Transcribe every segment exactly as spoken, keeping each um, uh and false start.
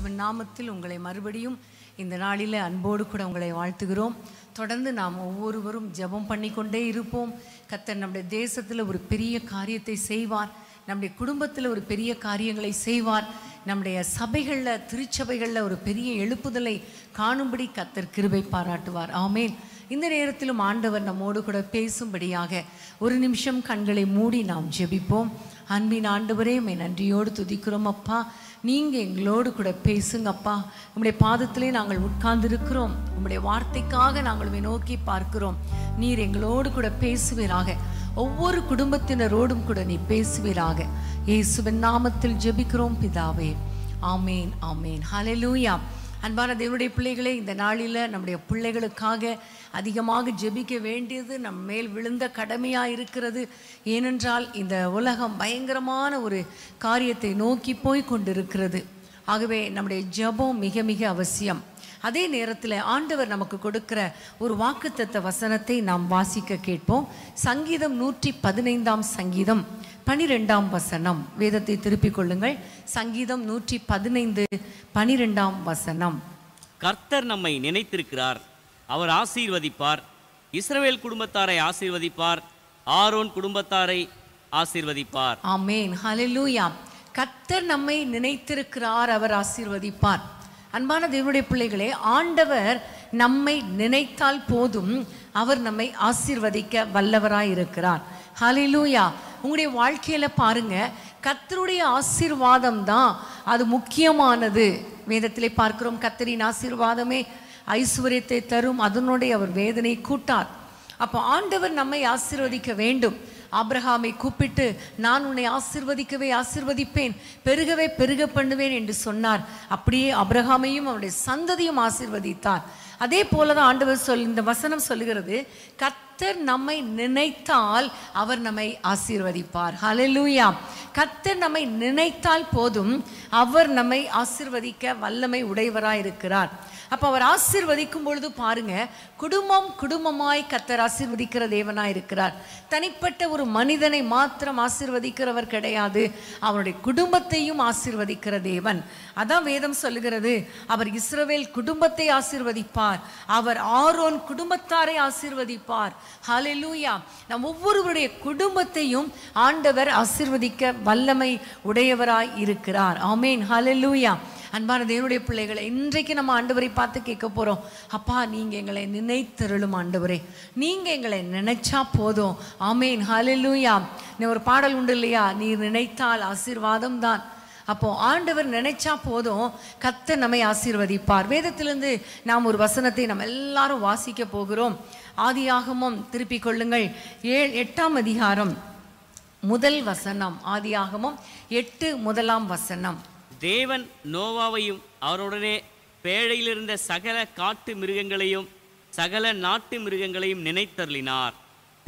இயேசுவின் நாமத்தில் உங்களை மறுபடியும் இந்த நாளில் அன்போடு கூட உங்களை வாழ்த்துகிறோம். தொடர்ந்து நாம் ஒவ்வொருவரும் ஜெபம் பண்ணி கொண்டே இருப்போம். கர்த்தர் நம்முடைய தேசத்தில் ஒரு பெரிய காரியத்தை செய்வார், நம்முடைய குடும்பத்தில் ஒரு பெரிய காரியங்களை செய்வார், நம்முடைய சபைகளில் திருச்சபைகளில் ஒரு பெரிய எழுப்புதலை காணும்படி கர்த்தர் கிருபை பாராட்டுவார். ஆமேன். இந்த நேரத்திலும் ஆண்டவர் நம்மோடு கூட பேசும்படியாக ஒரு நிமிஷம் கண்களை மூடி நாம் ஜெபிப்போம். அன்பின் ஆண்டவரே, மே நன்றியோடு துதிக்கிறோம் அப்பா. நீங்கள் எங்களோடு கூட பேசுங்கப்பா. உங்களுடைய பாதத்திலே நாங்கள் உட்கார்ந்திருக்கிறோம். உங்களுடைய வார்த்தைக்காக நாங்கள் நோக்கி பார்க்கிறோம். நீர் எங்களோடு கூட பேசுவீராக. ஒவ்வொரு குடும்பத்தினரோடும் கூட நீ பேசுவீராக. இயேசுவின் நாமத்தில் ஜெபிக்கிறோம் பிதாவே. ஆமேன், ஆமேன். ஹல்லேலூயா. அன்பான தேவனுடைய பிள்ளைகளே, இந்த நாளில் நம்முடைய பிள்ளைகளுக்காக அதிகமாக ஜெபிக்க வேண்டியது நம் மேல் விழுந்த கடமையாக இருக்கிறது. ஏனென்றால் இந்த உலகம் பயங்கரமான ஒரு காரியத்தை நோக்கி போய் கொண்டிருக்கிறது. ஆகவே நம்முடைய ஜெபம் மிக மிக அவசியம். அதே நேரத்தில் ஆண்டவர் நமக்கு கொடுக்கிற ஒரு வாக்குத்தத்த வசனத்தை நாம் வாசிக்க கேட்போம். சங்கீதம் நூற்றி பதினைந்தாம் சங்கீதம் பனிரெண்டாம் வசனம். வேதத்தை திருப்பிக் கொள்ளுங்கள். சங்கீதம் நூற்றி பதினைந்து பனிரெண்டாம் வசனம். கர்த்தர் நம்மை நினைத்திருக்கிறார், அவர் ஆசீர்வதிப்பார், இஸ்ரவேல் குடும்பத்தாரை ஆசீர்வதிப்பார், ஆரோன் குடும்பத்தாரை ஆசீர்வதிப்பார். ஆமென், ஹல்லேலூயா. கர்த்தர் நம்மை நினைத்திருக்கிறார், அவர் ஆசீர்வதிப்பார். அன்பான தேவனுடைய பிள்ளைகளே, ஆண்டவர் நம்மை நினைத்தால் போதும், அவர் நம்மை ஆசீர்வதிக்க வல்லவராயிருக்கிறார். ஹல்லேலூயா. உங்களுடைய வாழ்க்கையில் பாருங்க, கர்த்தருடைய ஆசீர்வாதம் தான் அது முக்கியமானது. வேதத்திலே பார்க்கிறோம், கர்த்தரின் ஆசீர்வாதமே ஐஸ்வர்யத்தை தரும், அதனுடைய அவர் வேதனை கூட்டார். அப்போ ஆண்டவர் நம்மை ஆசீர்வதிக்க வேண்டும். ஆபிரகாமை கூப்பிட்டு, நான் உன்னை ஆசீர்வதிக்கவே ஆசீர்வதிப்பேன், பெருகவே பெருக பண்ணுவேன் என்று சொன்னார். அப்படியே ஆபிரகாமையும் அவருடைய சந்ததியும் ஆசீர்வதித்தார். அதே போலதான் ஆண்டவர் சொல் இந்த வசனம் சொல்லுகிறது, கர்த்தர் நம்மை நினைத்தால் அவர் நம்மை ஆசீர்வதிப்பார். ஹல்லேலூயா. கர்த்தர் நம்மை நினைத்தால் போதும், அவர் நம்மை ஆசீர்வதிக்க வல்லமை உடையவராயிருக்கிறார். அப்போ அவர் ஆசீர்வதிக்கும் பொழுது பாருங்க, குடும்பம் குடும்பமாய் கர்த்தர் ஆசீர்வதிக்கிற தேவனாயிருக்கிறார். தனிப்பட்ட ஒரு மனிதனை மாத்திரம் ஆசீர்வதிக்கிறவர் கிடையாது, அவருடைய குடும்பத்தையும் ஆசீர்வதிக்கிற தேவன். அதான் வேதம் சொல்லுகிறது, அவர் இஸ்ரவேல் குடும்பத்தை ஆசீர்வதிப்பார், அவர் ஆரோன் குடும்பத்தாரை ஆசீர்வதிப்பார். ஹல்லேலூயா. நம் ஒவ்வொருவருடைய குடும்பத்தையும் ஆண்டவர் ஆசீர்வதிக்க வல்லமை உடையவராய் இருக்கிறார். ஆமேன், ஹல்லேலூயா. அன்பான தேவனுடைய பிள்ளைகளை, இன்றைக்கு நம்ம ஆண்டவரை பார்த்து கேட்க போகிறோம், அப்பா நீங்கள் எங்களை நினைத்தருளும் ஆண்டவரே, நீங்கள் எங்களை நினைச்சா போதும். ஆமேன், ஹல்லேலூயா. ஒரு பாடல் உண்டு இல்லையா, நீர் நினைத்தால் ஆசீர்வாதம் தான். அப்போ ஆண்டவர் நினைச்சா போதும், கர்த்தர் நம்மை ஆசீர்வதிப்பார். வேதத்திலிருந்து நாம் ஒரு வசனத்தை நம்ம எல்லாரும் வாசிக்க போகிறோம். ஆதியாகமம் திருப்பிக் கொள்ளுங்கள், ஏழு எட்டாம் அதிகாரம் முதல் வசனம். ஆதியாகமம் எட்டு முதலாம் வசனம். தேவன் நோவாவையும் அவருடனே பேழையிலிருந்த சகல காட்டு மிருகங்களையும் சகல நாட்டு மிருகங்களையும் நினைத்தருளினார்.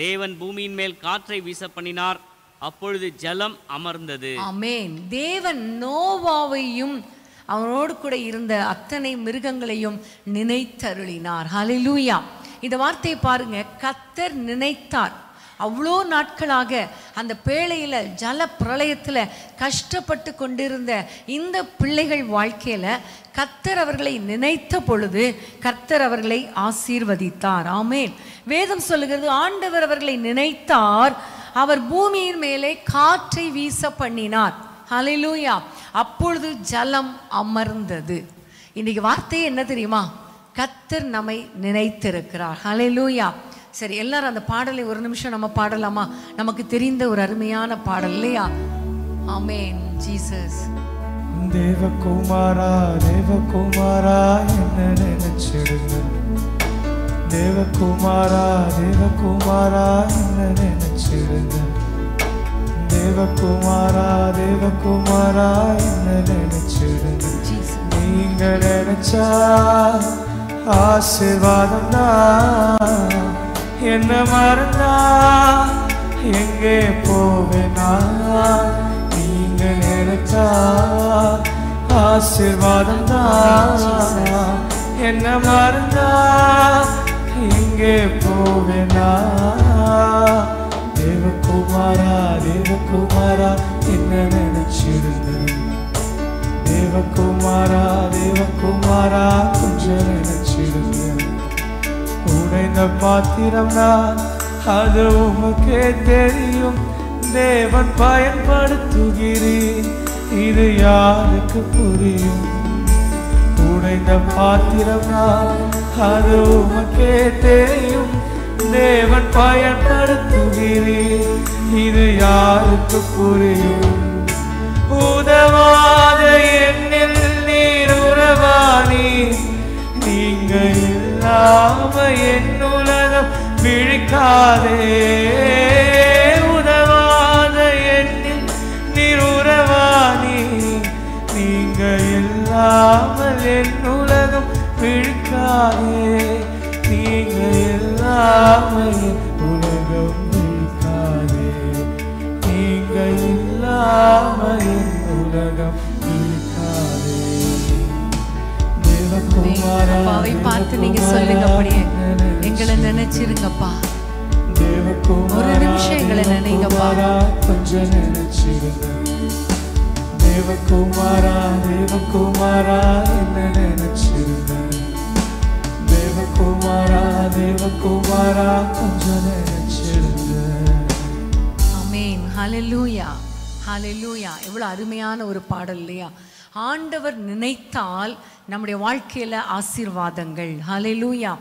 தேவன் பூமியின் மேல் காற்றை வீச பண்ணினார், அப்பொழுது ஜலம் அமர்ந்தது. ஆமென். தேவன் நோவாவையும் அவரோடு கூட இருந்த அத்தனை மிருகங்களையும் நினைத்தருளினார். ஹல்லேலூயா. இந்த வார்த்தையை பாருங்க, கர்த்தர் நினைத்தார். அவ்வளோ நாட்களாக அந்த பேழையில் ஜல பிரளயத்தில் கஷ்டப்பட்டு கொண்டிருந்த இந்த பிள்ளைகள் வாழ்க்கையில் கர்த்தர் அவர்களை நினைத்த பொழுது கர்த்தர் அவர்களை ஆசீர்வதித்தார். ஆமேன். வேதம் சொல்லுகிறது, ஆண்டவர் அவர்களை நினைத்தார், அவர் பூமியின் மேலே காற்றை வீச பண்ணினார். ஹல்லேலூயா. அப்பொழுது ஜலம் அமர்ந்தது. இன்னைக்கு வார்த்தையே என்ன தெரியுமா? கர்த்தர் நம்மை நினைத்திருக்கிறார். ஹல்லேலூயா. சரி, எல்லாரும் அந்த பாடலை ஒரு நிமிஷம் நம்ம பாடலாமா? நமக்கு தெரிந்த ஒரு அருமையான பாடல் இல்லையா? ஆமென். ஜீசஸ் தேவகுமாரா, தேவகுமாரா என்ன நினைச்சிடுங்க, தேவகுமாரா, தேவகுமாரா என்ன நினைச்சிடுங்க, தேவகுமாரா, தேவகுமாரா என்ன நினைச்சிடுங்க. நீங்க நினைச்சா ஆசீர்வாதம் தான். என்ன மறந்தா எங்கே போவேனா? நீங்க நினைச்சா ஆசீர்வாதம் தான். என்ன மறந்தா எங்கே போவேனா? தேவகுமாரா, தேவகுமாரா என்ன நினைச்சிருந்த, தேவகுமாரா தேவகுமாரா கொஞ்சம் நினைச்சிருங்க. உடைந்த பாத்திரம் நான், அது உமக்கே தெரியும். தேவன் பயன்படுத்துகிறேன், இது யாருக்கு புரியும்? உடைந்த பாத்திரம் நான், அது உமக்கே தெரியும். தேவன் பயன்படுத்துகிறேன், இது யாருக்கு புரியும்? உதவாத எண்ணில் நீர் உறவானி, நீங்க இல்லாம என் உலகம் விழிக்காதே. உதவாத எண்ணில் நீர் உறவானி, நீங்க இல்லாமல் என் உலகம் விழிக்காதே. நீங்க இல்லாமல் என் உலகம் விழிக்காதே. நீங்க இல்லாமல் என் உலகம் விழிக்காதே. தேவகுமாராவை பார்த்து நீங்க சொல்லுங்க, அப்படியே எங்களை நினைச்சிருங்கப்பா. ஒரு நிமிஷம் எங்களை நினைங்கப்பா, கொஞ்சம் நினைச்சிருங்க. தேவகுமாரா தேவகுமாரா என்ன நினைச்சிருங்க. தேவகுமாரா தேவகுமாரா கொஞ்சம் நினைச்சிருங்க. ஆமென். ஹல்லேலூயா ஹல்லேலூயா. எவ்வளவு அருமையான ஒரு பாடல் இல்லையா? ஆண்டவர் நினைத்தால் நம்முடைய வாழ்க்கையில ஆசீர்வாதங்கள். ஹல்லேலூயா.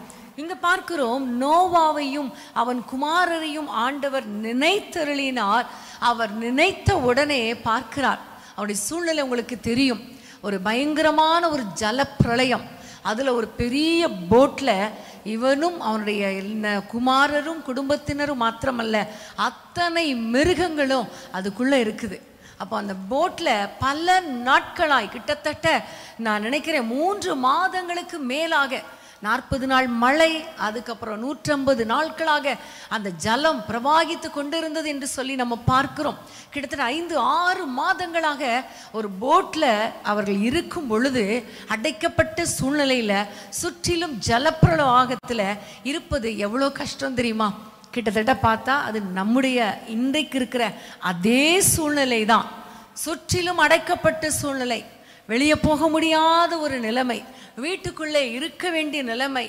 இங்க பார்க்கிறோம், நோவாவையும் அவன் குமாரரையும் ஆண்டவர் நினைத்தருளினார். அவர் நினைத்த உடனே பார்க்கிறார். அவருடைய சூழ்நிலை உங்களுக்கு தெரியும். ஒரு பயங்கரமான ஒரு ஜலப்பிரளயம், அதுல ஒரு பெரிய போட்ல இவனும் அவனுடைய குமாரரும் குடும்பத்தினரும் மாத்திரமல்ல, அத்தனை மிருகங்களும் அதுக்குள்ள இருக்குது. அப்போ அந்த போட்டில் பல நாட்களாய், கிட்டத்தட்ட நான் நினைக்கிறேன் மூன்று மாதங்களுக்கு மேலாக, நாற்பது நாள் மழை, அதுக்கப்புறம் நூற்றம்பது நாட்களாக அந்த ஜலம் பிரவாகித்து கொண்டிருந்தது என்று சொல்லி நம்ம பார்க்கிறோம். கிட்டத்தட்ட ஐந்து ஆறு மாதங்களாக ஒரு போட்டில் அவர்கள் இருக்கும் பொழுது, அடைக்கப்பட்ட சூழ்நிலையில், சுற்றிலும் ஜலப்பிரவாகத்தில் இருப்பது எவ்வளோ கஷ்டம் தெரியுமா? கிட்டத்தட்ட பார்த்தா அது நம்முடைய இன்றைக்கு இருக்கிற அதே சூழ்நிலை தான். சுற்றிலும் அடைக்கப்பட்ட சூழ்நிலை, வெளியே போக முடியாத ஒரு நிலைமை, வீட்டுக்குள்ளே இருக்க வேண்டிய நிலைமை.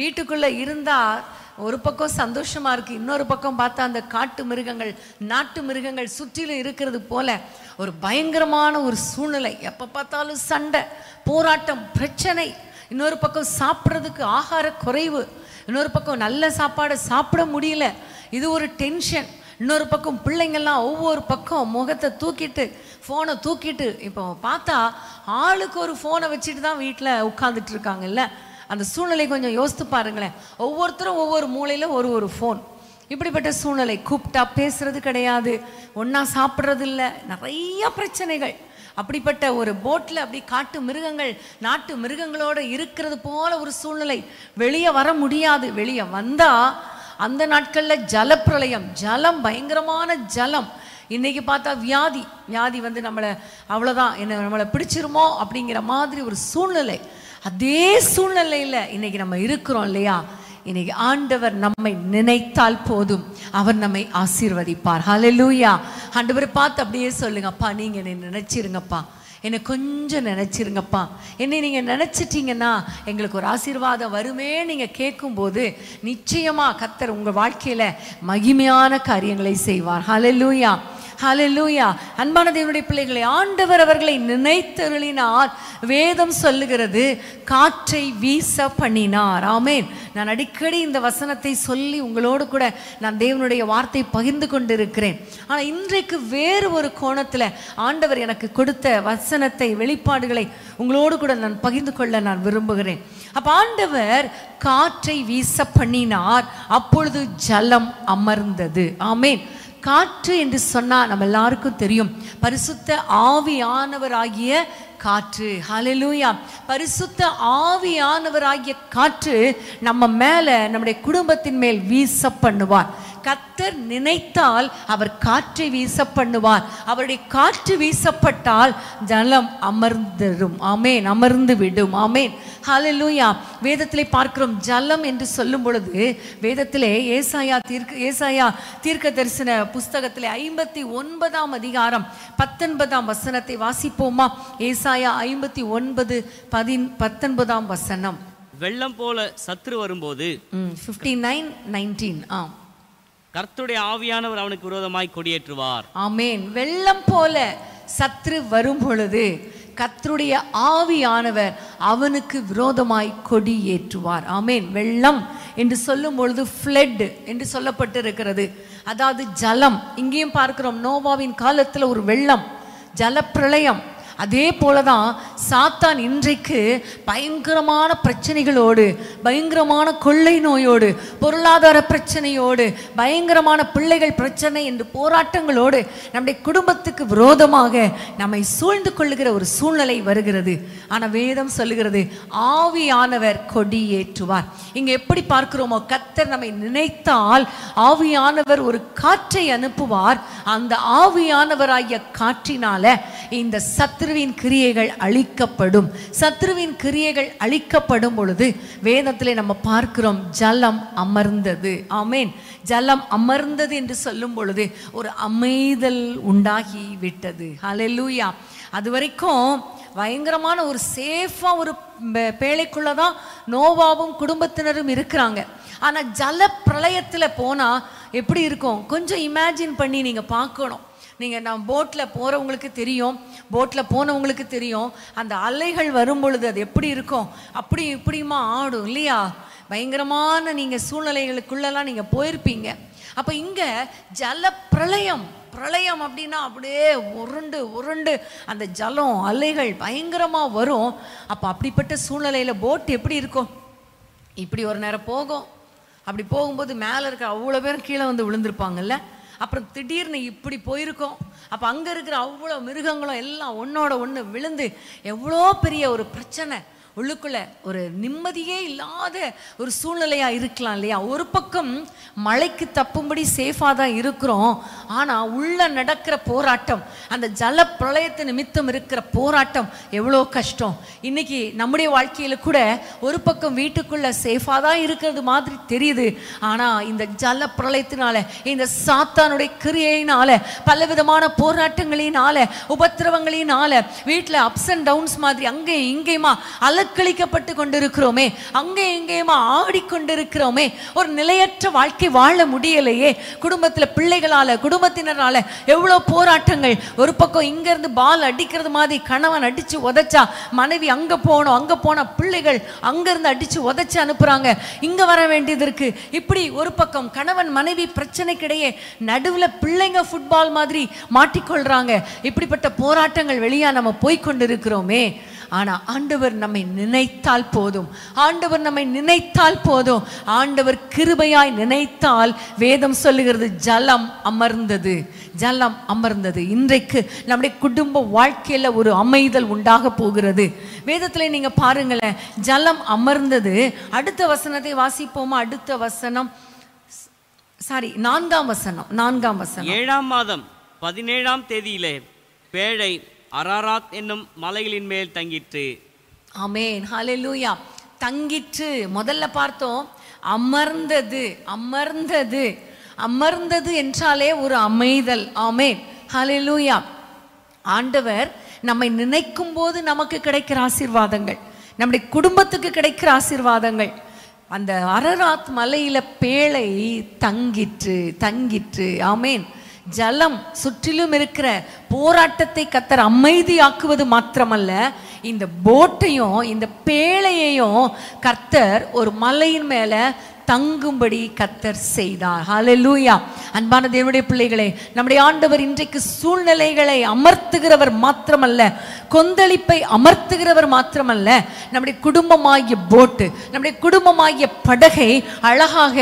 வீட்டுக்குள்ளே இருந்தால் ஒரு பக்கம் சந்தோஷமாக இருக்குது, இன்னொரு பக்கம் பார்த்தா அந்த காட்டு மிருகங்கள், நாட்டு மிருகங்கள் சுற்றிலும் இருக்கிறது போல ஒரு பயங்கரமான ஒரு சூழ்நிலை. எப்போ பார்த்தாலும் சண்டை, போராட்டம், பிரச்சனை. இன்னொரு பக்கம் சாப்பிட்றதுக்கு ஆகார குறைவு, இன்னொரு பக்கம் நல்ல சாப்பாடை சாப்பிட முடியல, இது ஒரு டென்ஷன். இன்னொரு பக்கம் பிள்ளைங்கள்லாம் ஒவ்வொரு பக்கம் முகத்தை தூக்கிட்டு, ஃபோனை தூக்கிட்டு, இப்போ பார்த்தா ஆளுக்கு ஒரு ஃபோனை வச்சுட்டு தான் வீட்டில் உட்காந்துட்டு இருக்காங்கல்ல. அந்த சூழ்நிலை கொஞ்சம் யோசித்து பாருங்களேன். ஒவ்வொருத்தரும் ஒவ்வொரு மூலையில் ஒரு ஒரு ஃபோன். இப்படிப்பட்ட சூழ்நிலை, கூப்பிட்டா பேசுறது கிடையாது, ஒன்றா சாப்பிட்றது இல்லை, நிறைய பிரச்சனைகள். அப்படிப்பட்ட ஒரு போட்டில் அப்படி காட்டு மிருகங்கள், நாட்டு மிருகங்களோடு இருக்கிறது போல ஒரு சூழ்நிலை. வெளியே வர முடியாது. வெளியே வந்தால் அந்த நாட்களில் ஜலப்பிரளயம், ஜலம், பயங்கரமான ஜலம். இன்றைக்கி பார்த்தா வியாதி, வியாதி வந்து நம்மளை அவ்வளோதான், என்ன நம்மளை பிடிச்சிருமோ அப்படிங்கிற மாதிரி ஒரு சூழ்நிலை. அதே சூழ்நிலையில் இன்றைக்கி நம்ம இருக்கிறோம் இல்லையா? இன்னைக்கு ஆண்டவர் நம்மை நினைத்தால் போதும், அவர் நம்மை ஆசீர்வதிப்பார். ஹல்லேலூயா. ஆண்டவரை பார்த்து அப்படியே சொல்லுங்கப்பா, நீங்கள் என்னை நினைச்சிருங்கப்பா, என்னை கொஞ்சம் நினச்சிருங்கப்பா. என்னை நீங்கள் நினச்சிட்டிங்கன்னா எங்களுக்கு ஒரு ஆசீர்வாதம் வருமே. நீங்கள் கேட்கும்போது நிச்சயமாக கர்த்தர் உங்கள் வாழ்க்கையில் மகிமையான காரியங்களை செய்வார். ஹல்லேலூயா ஹல்லேலூயா. அன்பான தேவனுடைய பிள்ளைகளை, ஆண்டவர் அவர்களை நினைத்தருளினார். வேதம் சொல்லுகிறது, காற்றை வீச பண்ணினார். ஆமென். நான் அடிக்கடி இந்த வசனத்தை சொல்லி உங்களோடு கூட நான் தேவனுடைய வார்த்தை பகிர்ந்து கொண்டிருக்கிறேன். ஆனால் இன்றைக்கு வேறு ஒரு கோணத்தில் ஆண்டவர் எனக்கு கொடுத்த வசனத்தை, வெளிப்பாடுகளை உங்களோடு கூட நான் பகிர்ந்து கொள்ள நான் விரும்புகிறேன். அப்போ ஆண்டவர் காற்றை வீச பண்ணினார், அப்பொழுது ஜலம் அமர்ந்தது. ஆமென். காற்று என்று சொன்னால் நம்ம எல்லாருக்கும் தெரியும், பரிசுத்த ஆவியானவராகிய காற்று. ஹல்லேலூயா. பரிசுத்த ஆவியானவராகிய காற்று நம்ம மேலே, நம்முடைய குடும்பத்தின் மேல் வீச பண்ணுவார். கர்த்தர் நினைத்தால் அவர் காற்றை வீச பண்ணுவார். அவருடைய காற்று வீசப்பட்டால் ஜலம் அமர்ந்துடும். ஆமேன், அமர்ந்து விடும். ஆமேன், ஹல்லேலூயா. வேதத்திலே பார்க்கிறோம் ஜலம் என்று சொல்லும் பொழுது, வேதத்திலே ஏசாயா தீர்க்க ஏசாயா தீர்க்க தரிசன புஸ்தகத்திலே ஐம்பத்தி ஒன்பதாம் அதிகாரம் பத்தொன்பதாம் வசனத்தை வாசிப்போமா? ஏசாயா ஐம்பத்தி ஒன்பது பதின் பத்தொன்பதாம் வசனம். வெள்ளம் போல சத்துரு வரும்போது கர்த்தருடைய ஆவியானவர் அவனுக்கு விரோதமாய் கொடியேற்றுவார். ஆமென். வெள்ளம் போல சத்துரு வரும் பொழுது கர்த்தருடைய ஆவியானவர் அவனுக்கு விரோதமாய் கொடி ஏற்றுவார். ஆமேன். வெள்ளம் என்று சொல்லும் பொழுது ஃப்ளட் என்று சொல்லப்பட்டிருக்கிறது, அதாவது ஜலம். இங்கேயும் பார்க்கிறோம் நோவாவின் காலத்தில் ஒரு வெள்ளம், ஜலப்பிரளயம். அதே போலதான் சாத்தான் இன்றைக்கு பயங்கரமான பிரச்சனைகளோடு, பயங்கரமான கொள்ளை நோயோடு, பொருளாதார பிரச்சனையோடு, பயங்கரமான பிள்ளைகள் பிரச்சனை என்று போராட்டங்களோடு நம்முடைய குடும்பத்துக்கு விரோதமாக நம்மை சூழ்ந்து கொள்ளுகிற ஒரு சூழ்நிலை வருகிறது. ஆனால் வேதம் சொல்லுகிறது ஆவியானவர் கொடி ஏற்றுவார். இங்கே எப்படி பார்க்கிறோமோ, கர்த்தர் நம்மை நினைத்தால் ஆவியானவர் ஒரு காற்றை அனுப்புவார். அந்த ஆவியானவராகிய காற்றினால இந்த சத்து சத்ருவின் கிரியைகள் அழிக்கப்படும். சத்ருவின் கிரியைகள் அழிக்கப்படும் பொழுது வேதத்திலே நம்ம பார்க்கிறோம் ஜலம் அமர்ந்தது. ஆமேன். ஜலம் அமர்ந்தது என்று சொல்லும் பொழுது ஒரு அமைதல் உண்டாகி விட்டது. ஹல்லேலூயா. அது வரைக்கும் பயங்கரமான ஒரு சேஃபா ஒரு பேழைக்குள்ளதான் நோவாவும் குடும்பத்தினரும் இருக்கிறாங்க. ஆனா ஜல பிரளயத்துல போனா எப்படி இருக்கும் கொஞ்சம் இமேஜின் பண்ணி நீங்க பார்க்கணும். நீங்கள் நான் போட்டில் போகிறவங்களுக்கு தெரியும், போட்டில் போனவங்களுக்கு தெரியும், அந்த அலைகள் வரும் பொழுது அது எப்படி இருக்கும், அப்படி இப்படியுமா ஆடும் இல்லையா? பயங்கரமான நீங்கள் சூழ்நிலைகளுக்குள்ளெல்லாம் நீங்கள் போயிருப்பீங்க. அப்போ இங்கே ஜல பிரளயம், பிரளயம் அப்படின்னா அப்படியே உருண்டு உருண்டு அந்த ஜலம் அலைகள் பயங்கரமாக வரும். அப்போ அப்படிப்பட்ட சூழ்நிலையில் போட் எப்படி இருக்கும்? இப்படி ஒரு நேரம் போகும். அப்படி போகும்போது மேலே இருக்கிற அவ்வளோ பேரும் கீழே வந்து விழுந்திருப்பாங்கல்ல. அப்புறம் திடீர்னு இப்படி போயிருக்கோம். அப்போ அங்கே இருக்கிற அவ்வளோ மிருகங்களும் எல்லாம் ஒன்றோட ஒன்று விழுந்து எவ்வளோ பெரிய ஒரு பிரச்சனை, உள்ளுக்குள்ள ஒரு நிம்மதியே இல்லாத ஒரு சூழ்நிலையாக இருக்கலாம் இல்லையா? ஒரு பக்கம் மழைக்கு தப்பும்படி சேஃபாக தான் இருக்கிறோம். ஆனால் உள்ளே நடக்கிற போராட்டம், அந்த ஜல பிரளயத்து நிமித்தம் இருக்கிற போராட்டம் எவ்வளோ கஷ்டம். இன்றைக்கி நம்முடைய வாழ்க்கையில் கூட ஒரு பக்கம் வீட்டுக்குள்ளே சேஃபாக தான் இருக்கிறது மாதிரி தெரியுது. ஆனால் இந்த ஜல பிரளயத்தினால, இந்த சாத்தானுடைய கிரியையினால், பலவிதமான போராட்டங்களினால, உபத்திரவங்களினால வீட்டில் அப்ஸ் அண்ட் டவுன்ஸ் மாதிரி அங்கே இங்கேயுமா அல்ல ளிக்கப்பட்டு கொண்டிருக்கிறோமே, அங்கே எங்கேயுமா ஆடிக்கொண்டிருக்கிறோமே, ஒரு நிலையற்ற வாழ்க்கை வாழ முடியலையே. குடும்பத்தில் பிள்ளைகளால், குடும்பத்தினரால் எவ்வளோ போராட்டங்கள். ஒரு பக்கம் இங்கேருந்து பால் அடிக்கிறது மாதிரி கணவன் அடித்து உதச்சா மனைவி அங்கே போனோம், அங்கே போனால் பிள்ளைகள் அங்கேருந்து அடித்து உதச்சி அனுப்புகிறாங்க, இங்கே வர வேண்டியது இருக்குது. இப்படி ஒரு பக்கம் கணவன் மனைவி பிரச்சனைக்கிடையே நடுவில் பிள்ளைங்க ஃபுட்பால் மாதிரி மாட்டிக்கொள்கிறாங்க. இப்படிப்பட்ட போராட்டங்கள் வெளியாக நம்ம போய்கொண்டிருக்கிறோமே. ஆனால் ஆண்டவர் நம்மை நினைத்தால் போதும், ஆண்டவர் நம்மை நினைத்தால் போதும், ஆண்டவர் கிருபையாய் நினைத்தால் வேதம் சொல்லுகிறது ஜலம் அமர்ந்தது, ஜலம் அமர்ந்தது. இன்றைக்கு நம்முடைய குடும்ப வாழ்க்கையில் ஒரு அமைதல் உண்டாக போகிறது. வேதத்தில் நீங்கள் பாருங்களேன், ஜலம் அமர்ந்தது. அடுத்த வசனத்தை வாசிப்போமா? அடுத்த வசனம் சாரி நான்காம் வசனம் நான்காம் வசனம் ஏழாம் மாதம் பதினேழாம் தேதியிலே பேழை அராராத் என்னும் மலைகளின் மேல் தங்கிற்று. ஆமேன், ஹல்லேலூயா. தங்கிற்று. முதல்ல பார்த்தோம் அமர்ந்தது, அமர்ந்தது. அமர்ந்தது என்றாலே ஒரு அமைதல். ஆமேன், ஹல்லேலூயா. ஆண்டவர் நம்மை நினைக்கும் போது நமக்கு கிடைக்கிற ஆசீர்வாதங்கள், நம்முடைய குடும்பத்துக்கு கிடைக்கிற ஆசீர்வாதங்கள். அந்த அரராத் மலையில பேழை தங்கிற்று, தங்கிற்று. ஆமேன். ஜலம் சுற்றிலும் இருக்கிற போராட்டத்தை கத்தர் அமைதியாக்குவது மாத்திரமல்ல, இந்த போட்டையும் இந்த பேழையையும் கர்த்தர் ஒரு மலையின் மேலே தங்கும்படி கர்த்தர் செய்தார். ஹல்லேலூயா. அன்பான தேவனுடைய பிள்ளைகளே, நம்முடைய ஆண்டவர் இன்றைக்கு சூழ்நிலைகளை அமர்த்துகிறவர் மாத்திரமல்ல, கொந்தளிப்பை அமர்த்துகிறவர் மாத்திரமல்ல, நம்முடைய குடும்பமாகிய போட்டு, நம்முடைய குடும்பமாகிய படகை அழகாக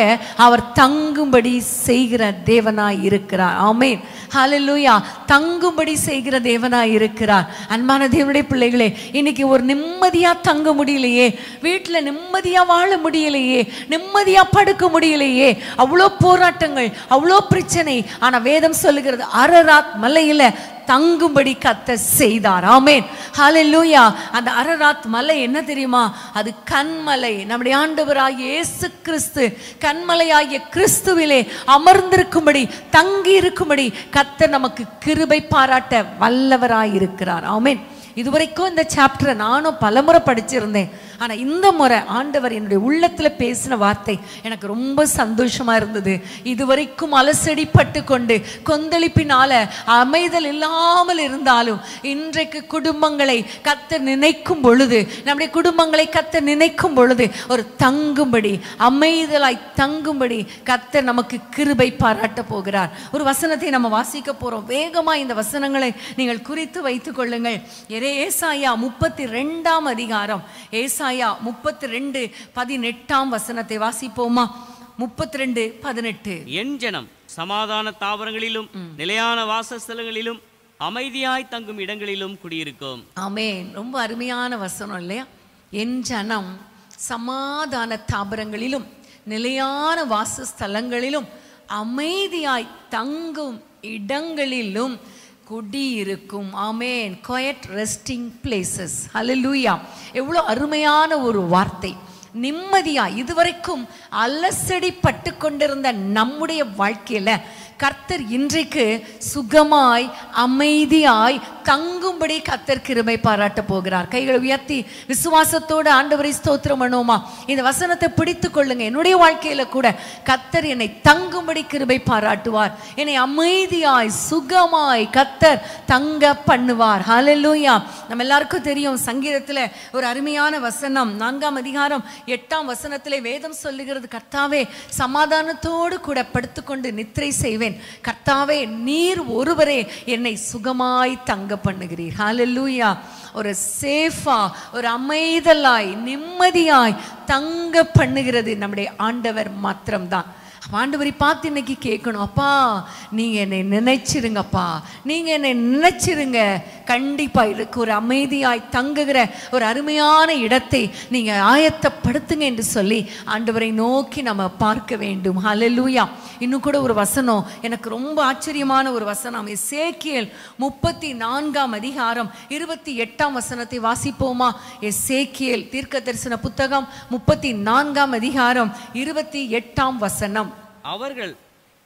அவர் தங்கும்படி செய்கிற தேவனாய் இருக்கிறார். ஆமென், ஹல்லேலூயா. தங்கும்படி செய்கிற தேவனாய் இருக்கிறார். அன்பான தேவனுடைய பிள்ளைகளே, இன்னைக்கு ஒரு நிம்மதியாக தங்க முடியலையே, வீட்டில் நிம்மதியாக வாழ முடியலையே, நிம்மதியாக சரியா படுக்க முடியலையே, அவ்வளோ போராட்டங்கள், அவ்வளோ பிரச்சனை. ஆனா வேதம் சொல்லுகிறது அரராத் மலையில தங்கும்படி கத்த செய்தார். ஆமேன், ஹalleluya. அந்த அரராத் மலை என்ன தெரியுமா? அது கன்மலை. நம்முடைய ஆண்டவராகிய இயேசு கிறிஸ்து கன்மலையாகிய கிறிஸ்துவிலே அமர்ந்திருக்கும்படி தங்கி இருக்கும்படி கத்த நமக்கு கிருபை பாராட்ட வல்லவராய் இருக்கிறார். ஆமேன். இதுவரைக்கும் இந்த சாப்டரை நானும் பலமுறை படிச்சிருந்தேன். ஆனால் இந்த முறை ஆண்டவர் என்னுடைய உள்ளத்தில் பேசின வார்த்தை எனக்கு ரொம்ப சந்தோஷமாக இருந்தது. இதுவரைக்கும் அலசடிப்பட்டு கொண்டு கொந்தளிப்பினால் அமைதல் இல்லாமல் இருந்தாலும் இன்றைக்கு குடும்பங்களை கத்த நினைக்கும் பொழுது, நம்முடைய குடும்பங்களை கத்த நினைக்கும் பொழுது ஒரு தங்கும்படி அமைதலாய் தங்கும்படி கத்த நமக்கு கிருபை பாராட்ட போகிறார். ஒரு வசனத்தை நம்ம வாசிக்க போகிறோம். வேகமாக இந்த வசனங்களை நீங்கள் குறித்து வைத்துக் கொள்ளுங்கள். ஏசாயா முப்பத்தி ரெண்டாம் அதிகாரம், ஏசாயா முப்பத்தி ரெண்டு பதினெட்டாம் வசனத்தை வாசிப்போமா? முப்பத்தி ரெண்டு பதினெட்டு. என் ஜனம் சமாதான தாவரங்களிலும் நிலையான வாசஸ்தலங்களிலும் அமைதியாய் தங்கும் இடங்களிலும் குடியிருக்கும். ஆமென். ரொம்ப அருமையான வசனம் இல்லையா? என் ஜனம் சமாதான தாவரங்களிலும் நிலையான வாசஸ்தலங்களிலும் அமைதியாய் தங்கும் இடங்களிலும் குடியிருக்கும். ஆமேன். Quiet resting places. ஹalleluya. எவ்வளோ அருமையான ஒரு வார்த்தை. நிம்மதியா இதுவரைக்கும் அலசடி பட்டு கொண்டிருந்த நம்முடைய வாழ்க்கையில கர்த்தர் இன்றைக்கு சுகமாய் அமைதியாய் தங்கும்படி கர்த்தர் கிருபை பாராட்ட போகிறார். கைகளை உயர்த்தி விசுவாசத்தோடு ஆண்டவரை ஸ்தோத்திரம் பண்ணுவோமா? இந்த வசனத்தை பிடித்து கொள்ளுங்க. என்னுடைய வாழ்க்கையில கூட கர்த்தர் என்னை தங்கும்படி கிருபை பாராட்டுவார். என்னை அமைதியாய் சுகமாய் கர்த்தர் தங்க பண்ணுவார். ஹalleluya. நம்ம எல்லாருக்கும் தெரியும் சங்கீதத்தில் ஒரு அருமையான வசனம், நான்காம் அதிகாரம் எட்டாம் வசனத்திலே வேதம் சொல்லுகிறது, கர்த்தாவே சமாதானத்தோடு கூட படுத்துக்கொண்டு நித்திரை செய்வேன், கர்த்தாவே நீர் ஒருவரே என்னை சுகமாய் தங்க பண்ணுகிறீர். ஹalleluya. ஒரு சேஃபா, ஒரு அமைதலாய் நிம்மதியாய் தங்க பண்ணுகிறது நம்முடைய ஆண்டவர் மாத்திரம்தான். ஆண்டவரை பார்த்து இன்னைக்கு கேட்கணும், அப்பா நீங்கள் என்னை நினைச்சிருங்கப்பா, நீங்கள் என்னை நினைச்சிருங்க, கண்டிப்பாக இதுக்கு ஒரு அமைதியாய் தங்குகிற ஒரு அருமையான இடத்தை நீங்கள் ஆயத்தப்படுத்துங்க என்று சொல்லி ஆண்டவரை நோக்கி நம்ம பார்க்க வேண்டும். ஹalleluya. இன்னும் கூட ஒரு வசனம், எனக்கு ரொம்ப ஆச்சரியமான ஒரு வசனம், எசேக்கியேல் முப்பத்தி நான்காம் அதிகாரம் இருபத்தி எட்டாம் வசனத்தை வாசிப்போமா? எசேக்கியேல் தீர்க்க தரிசன புத்தகம் முப்பத்தி நான்காம் அதிகாரம் இருபத்தி எட்டாம் வசனம். அவர்கள்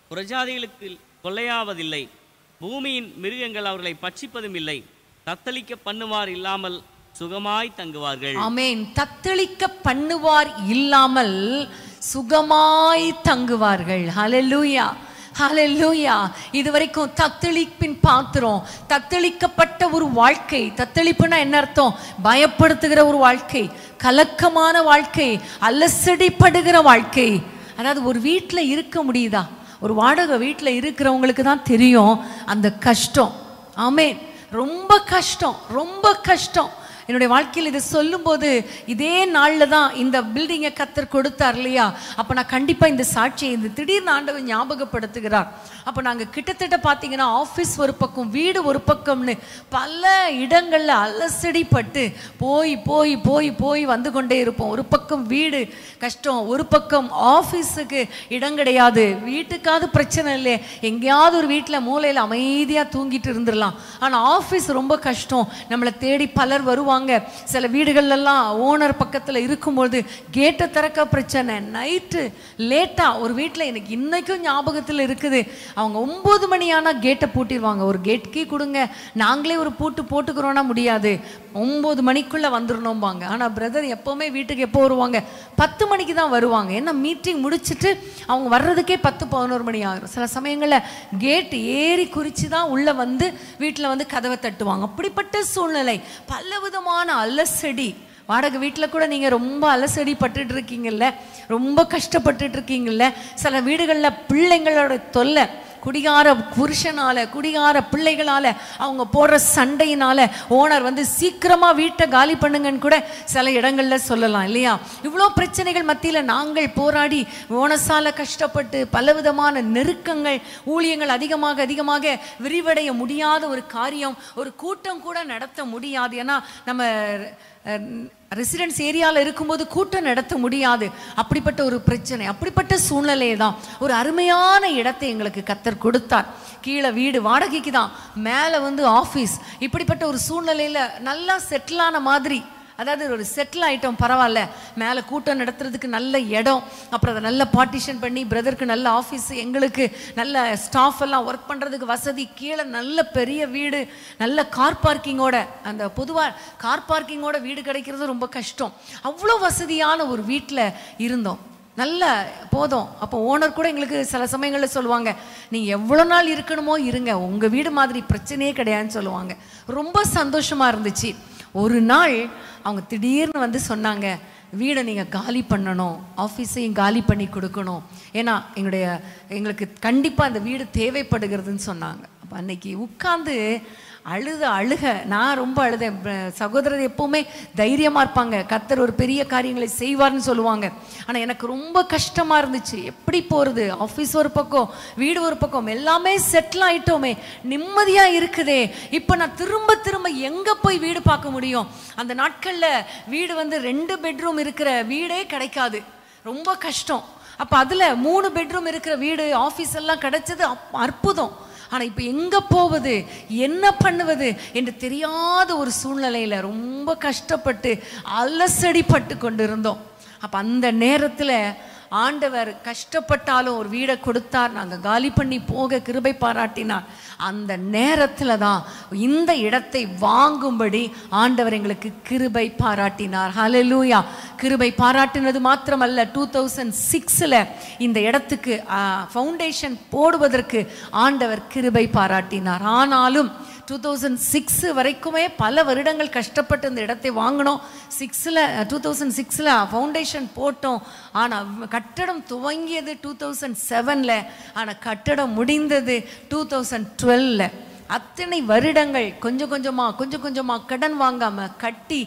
புரஜாதிகளுக்கு கொள்ளையாவதில்லை, பூமியின் மிருகங்கள் அவர்களை பட்சிப்பதும் இல்லை, தத்தளிக்க பண்ணுவார் இல்லாமல் சுகமாய் தங்குவார்கள். ஆமென். தத்தளிக்க பண்ணுவார் இல்லாமல் சுகமாய் தங்குவார்கள். ஹalleluya. ஹalleluya. இதுவரைக்கும் தத்தளிப்பின் பாத்திரம், தத்தளிக்கப்பட்ட ஒரு வாழ்க்கை. தத்தளிப்புனா என்ன அர்த்தம்? பயப்படுத்துகிற ஒரு வாழ்க்கை, கலக்கமான வாழ்க்கை, அலசடிப்படுகிற வாழ்க்கை. அதாவது ஒரு வீட்டில் இருக்க முடியுதா? ஒரு வாடகை வீட்டில் இருக்கிறவங்களுக்கு தான் தெரியும் அந்த கஷ்டம். ஆமென். ரொம்ப கஷ்டம், ரொம்ப கஷ்டம். என்னுடைய வாழ்க்கையில் இதை சொல்லும்போது இதே நாளில் தான் இந்த பில்டிங்கை கத்தர் கொடுத்தார் இல்லையா? அப்போ நான் கண்டிப்பாக இந்த சாட்சியை இந்த திடீர்னு ஆண்டவர் ஞாபகப்படுத்துகிறார். அப்போ நாங்கள் கிட்டத்தட்ட பார்த்தீங்கன்னா ஆஃபீஸ் ஒரு பக்கம், வீடு ஒரு பக்கம்னு பல இடங்களில் அலசடிப்பட்டு போய் போய் போய் போய் வந்து கொண்டே இருப்போம். ஒரு பக்கம் வீடு கஷ்டம், ஒரு பக்கம் ஆஃபீஸுக்கு இடம் கிடையாது, வீட்டுக்காவது பிரச்சனை இல்லை, எங்கேயாவது ஒரு வீட்டில் மூலையில் அமைதியாக தூங்கிட்டு இருந்துடலாம். ஆனால் ஆஃபீஸ் ரொம்ப கஷ்டம், நம்மளை தேடி பலர் வருவாங்க. சில வீடுகள் எல்லாம் ஓனர் பக்கத்துல இருக்கும்போது கேட்ட திறக்க பிரச்சனை, நைட்டு லேட்டா. ஒரு வீட்டில் எனக்கு இன்னைக்கும் ஞாபகத்தில் இருக்குது, அவங்க ஒன்பது மணி ஆனா கேட்டை பூட்டிடுவாங்க. ஒரு கேட் கீ கொடுங்க, நாங்களே ஒரு பூட்டு போட்டுக்கிறோன்னா முடியாது, ஒன்பது மணிக்குள்ள வந்துடணும்பாங்க. ஆனா பிரதர் எப்பவுமே வீட்டுக்கு எப்போ வருவாங்க? பத்து மணிக்கு தான் வருவாங்க. ஏன்னா மீட்டிங் முடிச்சுட்டு அவங்க வர்றதுக்கே பத்து பதினோரு மணி ஆகும். சில சமயங்களில் கேட் ஏறி குறிச்சு தான் உள்ள வந்து வீட்டில் வந்து கதவை தட்டுவாங்க. அப்படிப்பட்ட சூழ்நிலை, பலவிதமான அலசடி. வாடகை வீட்டில் கூட நீங்கள் ரொம்ப அலசடி பட்டுட்டு இருக்கீங்கல்ல, ரொம்ப கஷ்டப்பட்டுட்டு இருக்கீங்கல்ல. சில வீடுகளில் பிள்ளைங்களோட தொல்லை, குடிகார புருஷனால குடிகார பிள்ளைகளால அவங்க போடுற சண்டையினால ஓனர் வந்து சீக்கிரமா வீட்டை காலி பண்ணுங்கன்னு கூட சில இடங்கள்ல சொல்லலாம் இல்லையா? இவ்வளோ பிரச்சனைகள் மத்தியில் நாங்கள் போராடி ஓனஸால கஷ்டப்பட்டு பலவிதமான நெருக்கங்கள், ஊழியங்கள் அதிகமாக அதிகமாக விரிவடைய முடியாத ஒரு காரியம், ஒரு கூட்டம் கூட நடத்த முடியாது. ஏன்னா நம்ம ரெசிடென்ஸ் ஏரியாவில் இருக்கும்போது கூட்டம் நடத்த முடியாது. அப்படிப்பட்ட ஒரு பிரச்சனை, அப்படிப்பட்ட சூழ்நிலையை தான் ஒரு அருமையான இடத்தை எங்களுக்கு கத்தர் கொடுத்தார். கீழே வீடு வாடகைக்கு தான், மேலே வந்து ஆஃபீஸ். இப்படிப்பட்ட ஒரு சூழ்நிலையில் நல்லா செட்டிலான மாதிரி, அதாவது ஒரு செட்டில் ஐட்டம் பரவாயில்ல, மேலே கூட்டம் நடத்துறதுக்கு நல்ல இடம், அப்புறம் அதை நல்லா பார்ட்டிஷன் பண்ணி பிரதருக்கு நல்ல ஆஃபீஸ், எங்களுக்கு நல்ல ஸ்டாஃப் எல்லாம் ஒர்க் பண்ணுறதுக்கு வசதி, கீழே நல்ல பெரிய வீடு, நல்ல கார் பார்க்கிங்கோட. அந்த பொதுவாக கார் பார்க்கிங்கோட வீடு கிடைக்கிறது ரொம்ப கஷ்டம். அவ்வளோ வசதியான ஒரு வீட்டில் இருந்தோம். நல்ல போதும். அப்போ ஓனர் கூட எங்களுக்கு சில சமயங்களில் சொல்லுவாங்க, நீங்கள் எவ்வளோ நாள் இருக்கணுமோ இருங்க, உங்கள் வீடு மாதிரி பிரச்சனையே கிடையாதுன்னு சொல்லுவாங்க. ரொம்ப சந்தோஷமாக இருந்துச்சு. ஒரு நாள் அவங்க திடீர்னு வந்து சொன்னாங்க, வீடை நீங்கள் காலி பண்ணணும், ஆஃபீஸையும் காலி பண்ணி கொடுக்கணும், ஏன்னா எங்களுடைய எங்களுக்கு கண்டிப்பாக அந்த வீடு தேவைப்படுகிறதுன்னு சொன்னாங்க. அப்போ அன்னைக்கு உட்காந்து அழுத அழுக, நான் ரொம்ப அழுதேன். சகோதரர் எப்போவுமே தைரியமாக இருப்பாங்க, கத்தர் ஒரு பெரிய காரியங்களை செய்வார்னு சொல்லுவாங்க. ஆனால் எனக்கு ரொம்ப கஷ்டமாக இருந்துச்சு. எப்படி போகிறது? ஆஃபீஸ் ஒரு பக்கம், வீடு ஒரு பக்கம், எல்லாமே செட்டில் ஆகிட்டோமே, நிம்மதியாக இருக்குதே. இப்போ நான் திரும்ப திரும்ப எங்கே போய் வீடு பார்க்க முடியும்? அந்த நாட்களில் வீடு வந்து ரெண்டு பெட்ரூம் இருக்கிற வீடே கிடைக்காது, ரொம்ப கஷ்டம். அப்போ அதில் மூணு பெட்ரூம் இருக்கிற வீடு, ஆஃபீஸ் எல்லாம் கிடைச்சது, அற்புதம். ஆனால் இப்போ எங்கே போவது, என்ன பண்ணுவது என்று தெரியாத ஒரு சூழ்நிலையில் ரொம்ப கஷ்டப்பட்டு அலசடிப்பட்டு கொண்டு இருந்தோம். அப்போ அந்த நேரத்தில் ஆண்டவர் கஷ்டப்பட்டாலும் ஒரு வீடை கொடுத்தார், நாங்கள் காலி பண்ணி போக கிருபை பாராட்டினார். அந்த நேரத்தில் தான் இந்த இடத்தை வாங்கும்படி ஆண்டவர் எங்களுக்கு கிருபை பாராட்டினார். ஹல்லேலூயா. கிருபை பாராட்டினது மாத்திரமல்ல, டூ தௌசண்ட் சிக்ஸில் இந்த இடத்துக்கு ஃபவுண்டேஷன் போடுவதற்கு ஆண்டவர் கிருபை பாராட்டினார். ஆனாலும் டூ தௌசண்ட் சிக்ஸ் வரைக்குமே பல வருடங்கள் கஷ்டப்பட்டு இந்த இடத்தை வாங்கினோம். சிக்ஸில் டூ தௌசண்ட் சிக்ஸில் ஃபவுண்டேஷன் போட்டோம். ஆனால் கட்டடம் துவங்கியது டூ தௌசண்ட் செவனில், ஆனால் கட்டடம் முடிந்தது டூ தௌசண்ட் டுவெல்ல. அத்தனை வருடங்கள் கொஞ்சம் கொஞ்சமாக கொஞ்சம் கொஞ்சமாக கடன் வாங்காமல் கட்டி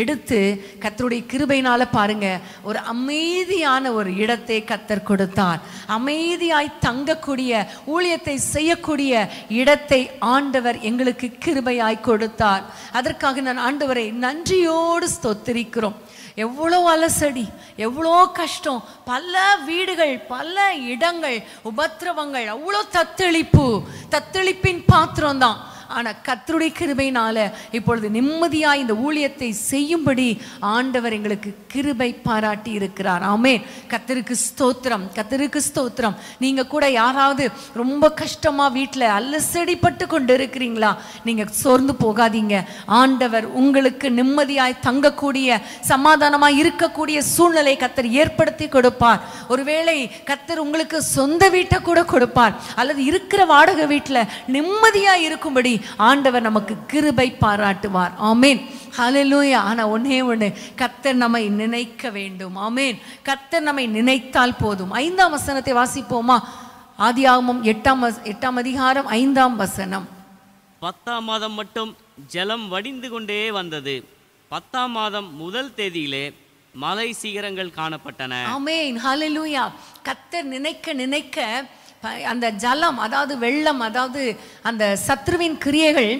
எடுத்து கத்தருடைய கிருபையினால் பாருங்கள், ஒரு அமைதியான ஒரு இடத்தை கத்தர் கொடுத்தார். அமைதியாய் தங்கக்கூடிய, ஊழியத்தை செய்யக்கூடிய இடத்தை ஆண்டவர் எங்களுக்கு கிருபையாய் கொடுத்தார். அதற்காக நான் ஆண்டவரை நன்றியோடு ஸ்தோத்திரிக்கிறோம். எவ்வளோ அலசடி, எவ்வளோ கஷ்டம், பல வீடுகள், பல இடங்கள், உபத்திரவங்கள், அவ்வளோ தத்தளிப்பு, தத்தளிப்பின் பாத்திரம்தான். ஆனால் கர்த்தருடைய கிருபையினால இப்பொழுது நிம்மதியாக இந்த ஊழியத்தை செய்யும்படி ஆண்டவர் எங்களுக்கு கிருபை பாராட்டி இருக்கிறார். ஆமென். கர்த்தருக்கு ஸ்தோத்திரம், கர்த்தருக்கு ஸ்தோத்திரம். நீங்கள் கூட யாராவது ரொம்ப கஷ்டமாக வீட்டில் அலசடிப்பட்டு கொண்டு இருக்கிறீங்களா? நீங்கள் சோர்ந்து போகாதீங்க. ஆண்டவர் உங்களுக்கு நிம்மதியாய் தங்கக்கூடிய, சமாதானமாக இருக்கக்கூடிய சூழ்நிலை கர்த்தர் ஏற்படுத்தி கொடுப்பார். ஒருவேளை கர்த்தர் உங்களுக்கு சொந்த வீட்டை கூட கொடுப்பார், அல்லது இருக்கிற வாடகை வீட்டில் நிம்மதியாக இருக்கும்படி ஆண்டவர் நமக்கு கிருபை பாராட்டுவார். ஆமென். ஹல்லேலூயா. ஆனால் ஒன்னே ஒன்று, கர்த்தர் நம்மை நினைக்க வேண்டும். ஆமென். கர்த்தர் நம்மை நினைத்தால் போதும். ஐந்தாம் வசனத்தை வாசிப்போமா? ஆதியாகமம் எட்டாம் எட்டாம் அதிகாரம் ஐந்தாம் வசனம். பத்தாம் மாதம் மட்டும் ஜலம் வடிந்து கொண்டே வந்தது. பத்தாம் மாதம் முதல் தேதியிலே மலை சீகரங்கள் காணப்பட்டன. ஆமென். ஹல்லேலூயா. கர்த்தர் நினைக்க நினைக்க அந்த ஜலம், அதாவது வெள்ளம், அதாவது அந்த சத்ருவின் கிரியைகள்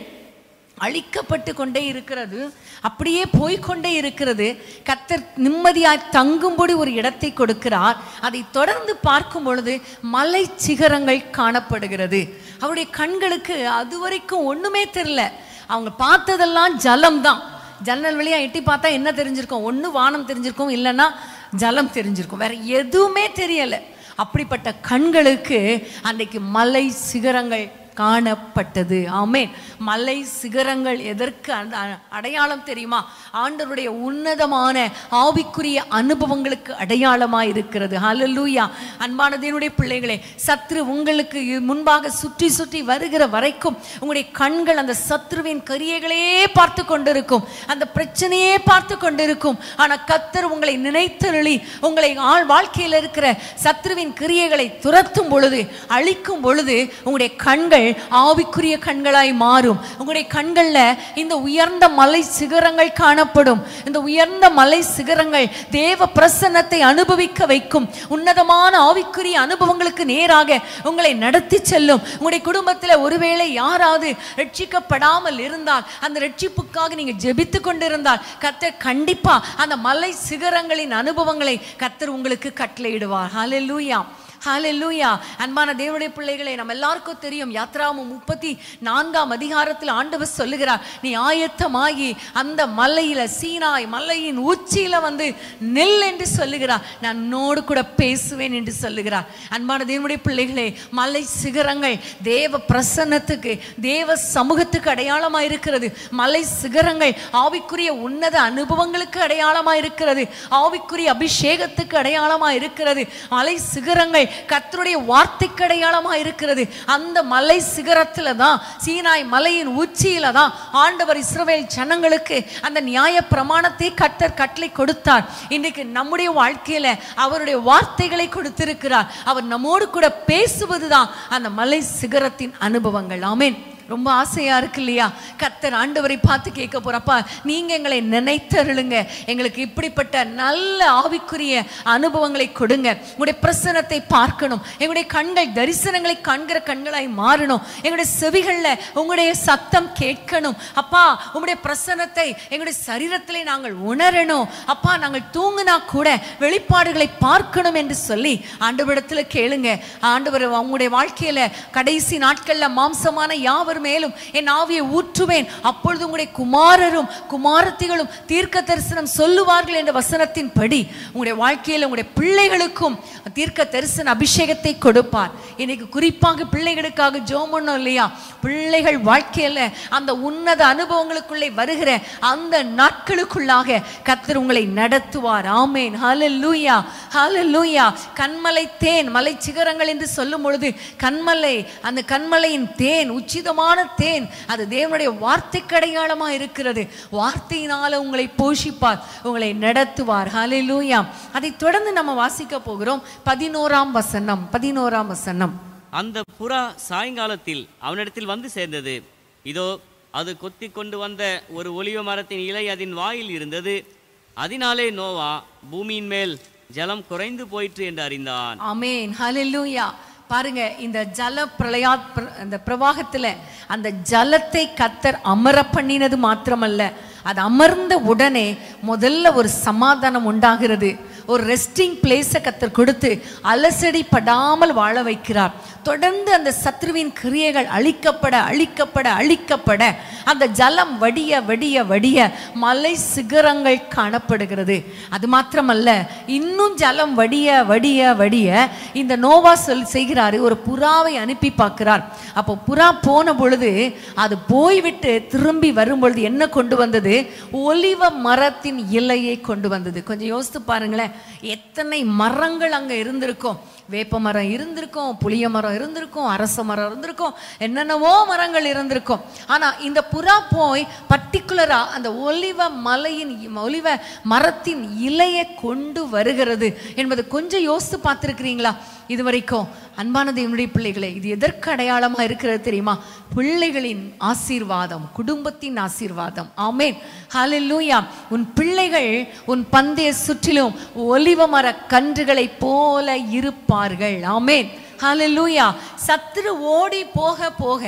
அழிக்கப்பட்டு கொண்டே இருக்கிறது, அப்படியே போய்கொண்டே இருக்கிறது. கர்த்தர் நிம்மதியாய் தங்கும்படி ஒரு இடத்தை கொடுக்கிறார். அதை தொடர்ந்து பார்க்கும் பொழுது மலை சிகரங்கள் காணப்படுகிறது. அவருடைய கண்களுக்கு அது வரைக்கும் ஒன்றுமே தெரியல. அவங்க பார்த்ததெல்லாம் ஜலம்தான். ஜன்னல் வழியாக எட்டி பார்த்தா என்ன தெரிஞ்சிருக்கும்? ஒன்று வானம் தெரிஞ்சிருக்கும், இல்லைன்னா ஜலம் தெரிஞ்சிருக்கும், வேற எதுவுமே தெரியலை. அப்படிப்பட்ட கண்களுக்கு அன்றைக்கு மலை சிகரங்கள் காணப்பட்டது. ஆமென். மலை சிகரங்கள் எதற்கு அடையாளம் தெரியுமா? ஆண்டவருடைய உன்னதமான ஆவிக்குரிய அனுபவங்களுக்கு அடையாளமாக இருக்கிறது. ஹல்லேலூயா. அன்பானதேனுடைய பிள்ளைகளே, சத்ரு உங்களுக்கு முன்பாக சுற்றி சுற்றி வருகிற வரைக்கும் உங்களுடைய கண்கள் அந்த சத்ருவின் கிரியைகளே பார்த்து கொண்டிருக்கும், அந்த பிரச்சனையே பார்த்து கொண்டிருக்கும். ஆனால் கர்த்தர் உங்களை நினைத்தருளி உங்களை ஆள் வாழ்க்கையில் இருக்கிற சத்ருவின் கிரியைகளை துரத்தும் பொழுது, அழிக்கும் பொழுது, உங்களுடைய கண்கள் கண்கள் ஆவிக்குரிய கண்களாய் மாறும். உங்களுடைய கண்கள்ல இந்த உயர்ந்த மலை சிகரங்கள் காணப்படும். இந்த உயர்ந்த மலை சிகரங்கள் தேவ பிரசன்னத்தை அனுபவிக்க வைக்கும். உன்னதமான ஆவிக்குரிய அனுபவங்களுக்கு நேராக உங்களை நடத்தி செல்லும். உங்களுடைய குடும்பத்தில் ஒருவேளை யாராவது ரட்சிக்கப்படாமல் இருந்தால், அந்த ரட்சிப்புக்காக நீங்க ஜெபித்து கொண்டிருந்தால், கர்த்தர் கண்டிப்பா அந்த மலை சிகரங்களின் அனுபவங்களை கர்த்தர் உங்களுக்கு கட்டளையிடுவார். ஹல்லேலூயா, ஹல்லேலூயா. அன்பான தேவனுடைய பிள்ளைகளை, நம்ம எல்லாருக்கும் தெரியும், யாத்ராமு முப்பத்தி நான்காம் அதிகாரத்தில் ஆண்டவர் சொல்லுகிறார், நீ ஆயத்தமாகி அந்த மலையில, சீனாய் மலையின் உச்சியில வந்து நெல் என்று சொல்லுகிறார். நான் உன்னோடு கூட பேசுவேன் என்று சொல்லுகிறார். அன்பான தேவனுடைய பிள்ளைகளே, மலை சிகரங்கள் தேவ பிரசன்னத்துக்கு, தேவ சமூகத்துக்கு அடையாளமாக இருக்கிறது. மலை சிகரங்கள் ஆவிக்குரிய உன்னத அனுபவங்களுக்கு அடையாளமாக இருக்கிறது. ஆவிக்குரிய அபிஷேகத்துக்கு அடையாளமாக இருக்கிறது. மலை சிகரங்கள் கர்த்தருடைய வார்த்தைக்கு அடையாளமா இருக்கிறது. அந்த மலை சிகரத்துல தான், சீனாய் மலையின் உச்சியில தான் ஆண்டவர் இஸ்ரவேல் ஜனங்களுக்கு அந்த நியாய பிரமாணத்தை கர்த்தர் கட்டளை கொடுத்தார். இன்றைக்கு நம்முடைய வாழ்க்கையில அவருடைய வார்த்தைகளை கொடுத்திருக்கிறார். அவர் நம்மோடு கூட பேசுவதுதான் அந்த மலை சிகரத்தின் அனுபவங்கள். ஆமேன். ரொம்ப ஆசையா இருக்கு இல்லையா? கர்த்தர் ஆண்டவரை பார்த்து கேட்க போறப்பா, நீங்க எங்களை நினைத்தருளுங்க, எங்களுக்கு இப்படிப்பட்ட நல்ல ஆவிக்குரிய அனுபவங்களை கொடுங்க. உங்களுடைய பிரசனத்தை பார்க்கணும். எங்களுடைய கண்கள் தரிசனங்களை காண்கிற கண்களாய் மாறணும். எங்களுடைய செவிகள்ல உங்களுடைய சத்தம் கேட்கணும். அப்பா, உங்களுடைய பிரசனத்தை எங்களுடைய சரீரத்திலே நாங்கள் உணரணும். அப்பா, நாங்கள் தூங்குனா கூட வெளிப்பாடுகளை பார்க்கணும் என்று சொல்லி ஆண்டவரிடத்துல கேளுங்க. ஆண்டவர் உங்களுடைய வாழ்க்கையில கடைசி நாட்கள்ல மாம்சமான யாவரும் மேலும் என் ஆவியை ஊற்றுவேன், அப்பொழுது உங்களுடைய குமாரரும் குமாரத்திகளும் தீர்க்க தரிசனம் சொல்லுவார்கள் என்ற வசனத்தின் படி உங்களுடைய வாழ்க்கையில் உங்களுடைய பிள்ளைகளுக்கும் தீர்க்க தரிசன அபிஷேகத்தை கொடுப்பார். இன்னைக்கு குறிப்பாக பிள்ளைகளுக்காக ஜெபம் பண்ணோம் இல்லையா? பிள்ளைகள் வாழ்க்கையில் அந்த உன்னத அனுபவங்களுக்குள்ளே வருகிற அந்த நாட்களுக்குள்ளாக கர்த்தர் உங்களை நடத்துவார். ஆமேன். ஹல்லேலூயா, ஹல்லேலூயா. கண்மலை தேன், மலை சிகரங்கள் என்று சொல்லும் பொழுது கண்மலை, அந்த கண்மலையின் தேன், உச்சிதமான தேன், அது தேவனுடைய வார்த்தைக்கு அடையாளமா இருக்கிறது. வார்த்தையினால உங்களை போஷிப்பார், உங்களை நடத்துவார். ஹல்லேலூயா. அதை தொடர்ந்து நம்ம வாசிக்க போகிறோம் பதினோராம் வசனம். பதினோராம் வசனம், அந்த புறா சாயங்காலத்தில் அவனிடத்தில் வந்து சேர்ந்தது. இதோ, அது கொத்தி கொண்டு வந்த ஒரு ஒலிவ மரத்தின் இலை அதன் வாயில் இருந்தது. அதனாலே நோவா பூமியின் மேல் ஜலம் குறைந்து போயிற்று என்று அறிந்தான். ஆமென். ஹல்லேலூயா. பாருங்க, இந்த ஜல பிரளயா அந்த பிரவாகத்தில் அந்த ஜலத்தை கர்த்தர் அமர பண்ணினது மாத்திரமல்ல, அது அமர்ந்த உடனே முதல்ல ஒரு சமாதானம் உண்டாகிறது. ஒரு ரெஸ்டிங் பிளேஸை கர்த்தர் கொடுத்து அலசடி படாமல் வாழ வைக்கிறார். தொடர்ந்து அந்த சத்ருவின் கிரியைகள் அழிக்கப்பட அழிக்கப்பட அழிக்கப்பட அந்த ஜலம் வடிய வடிய வடிய மலை சிகரங்கள் காணப்படுகிறது. அது மாத்திரமல்ல, இன்னும் ஜலம் வடிய வடிய வடிய இந்த நோவா சொல் செய்கிறாரு, ஒரு புறாவை அனுப்பி பார்க்கிறார். அப்போ புறா போன பொழுது, அது போய்விட்டு திரும்பி வரும் பொழுது என்ன கொண்டு வந்தது? ஒலிவ மரத்தின் இலையை கொண்டு வந்தது. கொஞ்சம் யோசித்து பாருங்களேன், எத்தனை மரங்கள் அங்கே இருந்திருக்கும். வேப்ப மரம் இருந்திருக்கும், புளிய மரம் இருந்திருக்கும், அரச மரம் இருந்திருக்கும், என்னென்னவோ மரங்கள் இருந்திருக்கும். ஆனால் இந்த புறா போய் பர்டிகுலராக அந்த ஒலிவ மலையின் ஒலிவ மரத்தின் இலையை கொண்டு வருகிறது என்பது கொஞ்சம் யோசித்து பார்த்துருக்கிறீங்களா இது வரைக்கும்? அன்பானது என்னுடைய பிள்ளைகளே, இது எதற்கு அடையாளமாக இருக்கிறது தெரியுமா? பிள்ளைகளின் ஆசீர்வாதம், குடும்பத்தின் ஆசீர்வாதம். ஆமென். ஹல்லேலூயா. உன் பிள்ளைகள் உன் பந்தைய சுற்றிலும் ஒலிவ மர கன்றுகளை போல இருப்பார்கள். ஆமென். ஹல்லேலூயா. சத்துரு ஓடி போக போக,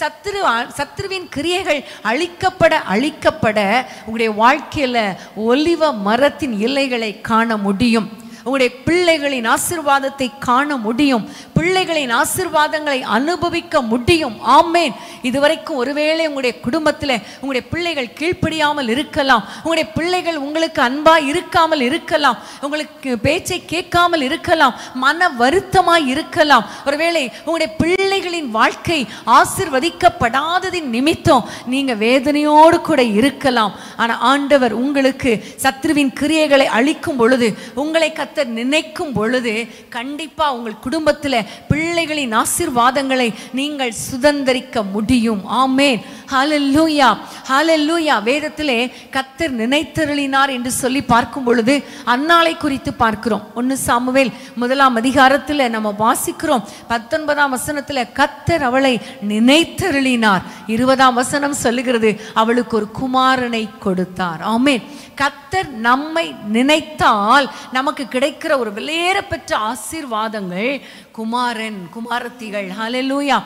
சத்துரு சத்துருவின் கிரியைகள் அழிக்கப்பட அழிக்கப்பட உங்களுடைய வாழ்க்கையில் ஒலிவ மரத்தின் இலைகளை காண முடியும். உங்களுடைய பிள்ளைகளின் ஆசீர்வாதத்தை காண முடியும். பிள்ளைகளின் ஆசீர்வாதங்களை அனுபவிக்க முடியும். ஆமென். இதுவரைக்கும் ஒருவேளை உங்களுடைய குடும்பத்தில் உங்களுடைய பிள்ளைகள் கீழ்ப்படியாமல் இருக்கலாம். உங்களுடைய பிள்ளைகள் உங்களுக்கு அன்பாக இருக்காமல் இருக்கலாம். உங்களுக்கு பேச்சை கேட்காமல் இருக்கலாம். மன வருத்தமாக இருக்கலாம். ஒருவேளை உங்களுடைய பிள்ளைகளின் வாழ்க்கை ஆசீர்வதிக்கப்படாததின் நிமித்தம் நீங்கள் வேதனையோடு கூட இருக்கலாம். ஆனால் ஆண்டவர் உங்களுக்கு சத்ருவின் கிரியைகளை அழிக்கும் பொழுது உங்களை கத்த நேரத்தை நினைக்கும் பொழுது கண்டிப்பாக உங்கள் குடும்பத்தில் பிள்ளைகளின் ஆசீர்வாதங்களை நீங்கள் சுதந்தரிக்க முடியும். ஆமேன். ஹல்லேலூயா, ஹல்லேலூயா. வேதத்திலே கர்த்தர் நினைத்தருளினார் என்று சொல்லி பார்க்கும் பொழுது அன்னாளை குறித்து பார்க்கிறோம். ஒன்று சாமுவேல் முதலாம் அதிகாரத்தில் நம்ம வாசிக்கிறோம் பத்தொன்பதாம் வசனத்தில் கர்த்தர் அவளை நினைத்தருளினார். இருபதாம் வசனம் சொல்லுகிறது அவளுக்கு ஒரு குமாரனை கொடுத்தார். ஆமேன். கர்த்தர் நம்மை நினைத்தால் நமக்கு கிடைக்கிற ஒரு விலையேறப்பெற்ற ஆசீர்வாதங்கள் குமாரன், குமாரத்திகள். ஹல்லேலூயா.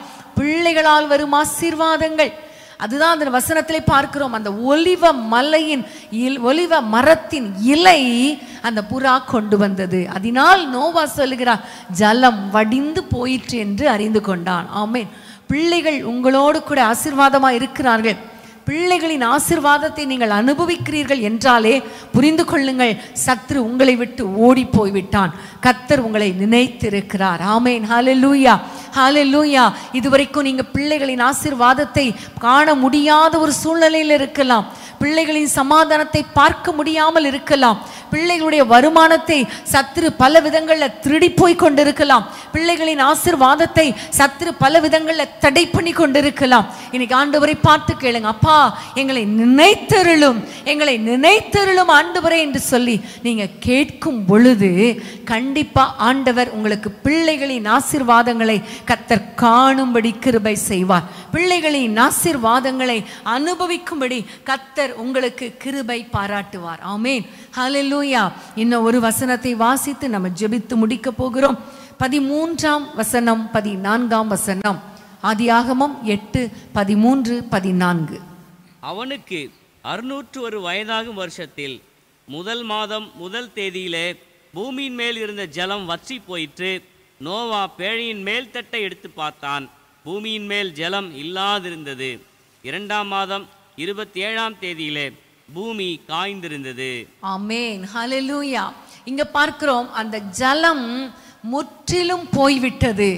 பிள்ளைகளால் வரும் ஆசீர்வாதங்கள் அதுதான் அந்த வசனத்திலே பார்க்கிறோம். அந்த ஒலிவ மலையின் ஒலிவ மரத்தின் இலை அந்த புறா கொண்டு வந்தது, அதனால் நோவா சொல்லுகிறார் ஜலம் வடிந்து போயிற்று என்று அறிந்து கொண்டான். ஆமேன். பிள்ளைகள் உங்களோடு கூட ஆசீர்வாதமா இருக்கிறார்கள். பிள்ளைகளின் ஆசீர்வாதத்தை நீங்கள் அனுபவிக்கிறீர்கள் என்றாலே புரிந்து கொள்ளுங்கள், சத்ரு உங்களை விட்டு ஓடி போய்விட்டான். கர்த்தர் உங்களை நினைத்திருக்கிறார். ஆமேன். ஹல்லேலூயா, ஹல்லேலூயா. இதுவரைக்கும் நீங்கள் பிள்ளைகளின் ஆசீர்வாதத்தை காண முடியாத ஒரு சூழ்நிலையில் இருக்கலாம். பிள்ளைகளின் சமாதானத்தை பார்க்க முடியாமல் இருக்கலாம். பிள்ளைகளுடைய வருமானத்தை சத்துரு பல விதங்களில் திருடி போய் கொண்டிருக்கலாம். பிள்ளைகளின் ஆசீர்வாதத்தை சத்துரு பல விதங்களில் தடை பண்ணி கொண்டிருக்கலாம். இன்னைக்கு ஆண்டவரை பார்த்து கேளுங்க, அப்பா எங்களை நினைத்தருளும், எங்களை நினைத்தருளும் ஆண்டவரே என்று சொல்லி நீங்கள் கேட்கும் பொழுது கண்டிப்பாக ஆண்டவர் உங்களுக்கு பிள்ளைகளின் ஆசீர்வாதங்களை கர்த்தர் காணும்படி கிருபை செய்வார். பிள்ளைகளின் ஆசீர்வாதங்களை அனுபவிக்கும்படி கர்த்தர் உங்களுக்கு கிருபை பாராட்டுவார். ஆமேன். ஹல்லேலூயா. இன்னும் ஒரு வசனத்தை வாசித்து நம்ம ஜெபித்து முடிக்க போகிறோம். பதிமூன்றாம் வசனம், பதினான்காம் வசனம், ஆதியாகமம் எட்டு பதிமூன்று பதினான்கு. அவனுக்கு அறுநூற்று ஒரு வயதாகும் வருஷத்தில் முதல் மாதம் முதல் தேதியிலே பூமியின் மேல் இருந்த ஜலம் வற்றி போயிற்று. நோவா பேழையின் மேல் தட்டை எடுத்து பார்த்தான், பூமியின் மேல் ஜலம் இல்லாதிருந்தது. இரண்டாம் மாதம் இருபத்தி ஏழாம் தேதியிலே பூமி காய்ந்திருந்தது. ஆமேன். ஹல்லேலூயா. இங்க பார்க்கிறோம் அந்த ஜலம் முற்றிலும் போய்விட்டது,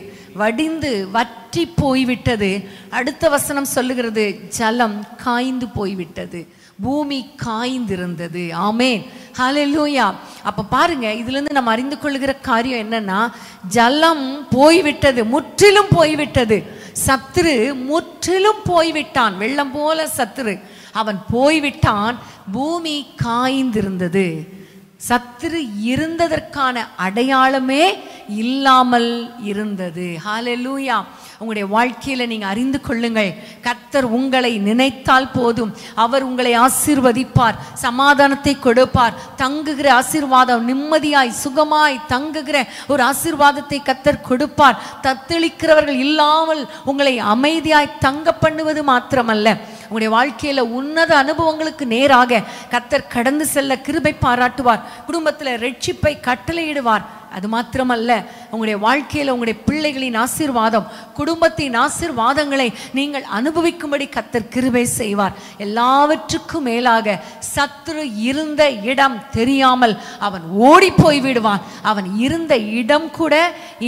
வடிந்து வற்றி போய்விட்டது. அடுத்த வசனம் சொல்லுகிறது ஜலம் காய்ந்து போய்விட்டது, பூமி காய்ந்திருந்தது. ஆமேன். ஹல்லேலூயா. அப்போ பாருங்க, இதுலேருந்து நம்ம அறிந்து கொள்ளுகிற காரியம் என்னன்னா ஜலம் போய்விட்டது, முற்றிலும் போய்விட்டது. சத்துரு முற்றிலும் போய்விட்டான், வெள்ளம் போல சத்துரு அவன் போய்விட்டான். பூமி காய்ந்திருந்தது. சத்துரு இருந்ததற்கான அடையாளமே இல்லாமல் இருந்தது. ஹல்லேலூயா. உங்களுடைய வாழ்க்கையில நீங்க அறிந்து கொள்ளுங்கள், கர்த்தர் உங்களை நினைத்தால் போதும் அவர் உங்களை ஆசீர்வதிப்பார், சமாதானத்தை கொடுப்பார். தங்குகிற ஆசீர்வாதம், நிம்மதியாய் சுகமாய் தங்குகிற ஒரு ஆசீர்வாதத்தை கர்த்தர் கொடுப்பார். தத்தளிக்கிறவர்கள் இல்லாமல் உங்களை அமைதியாய் தங்க பண்ணுவது மாத்திரமல்ல, உங்களுடைய வாழ்க்கையில உன்னத அனுபவங்களுக்கு நேராக கர்த்தர் கடந்து செல்ல கிருபை பாராட்டுவார். குடும்பத்துல ரட்சிப்பை கட்டளையிடுவார். அது மாத்திரமல்ல, உங்களுடைய வாழ்க்கையில உங்களுடைய பிள்ளைகளின் ஆசீர்வாதம், குடும்பத்தின் ஆசீர்வாதங்களை நீங்கள் அனுபவிக்கும்படி கர்த்தர் கிருபை செய்வார். எல்லாவற்றுக்கும் மேலாக சத்துரு இருந்த இடம் தெரியாமல் அவன் ஓடி போய் விடுவான். அவன் இருந்த இடம் கூட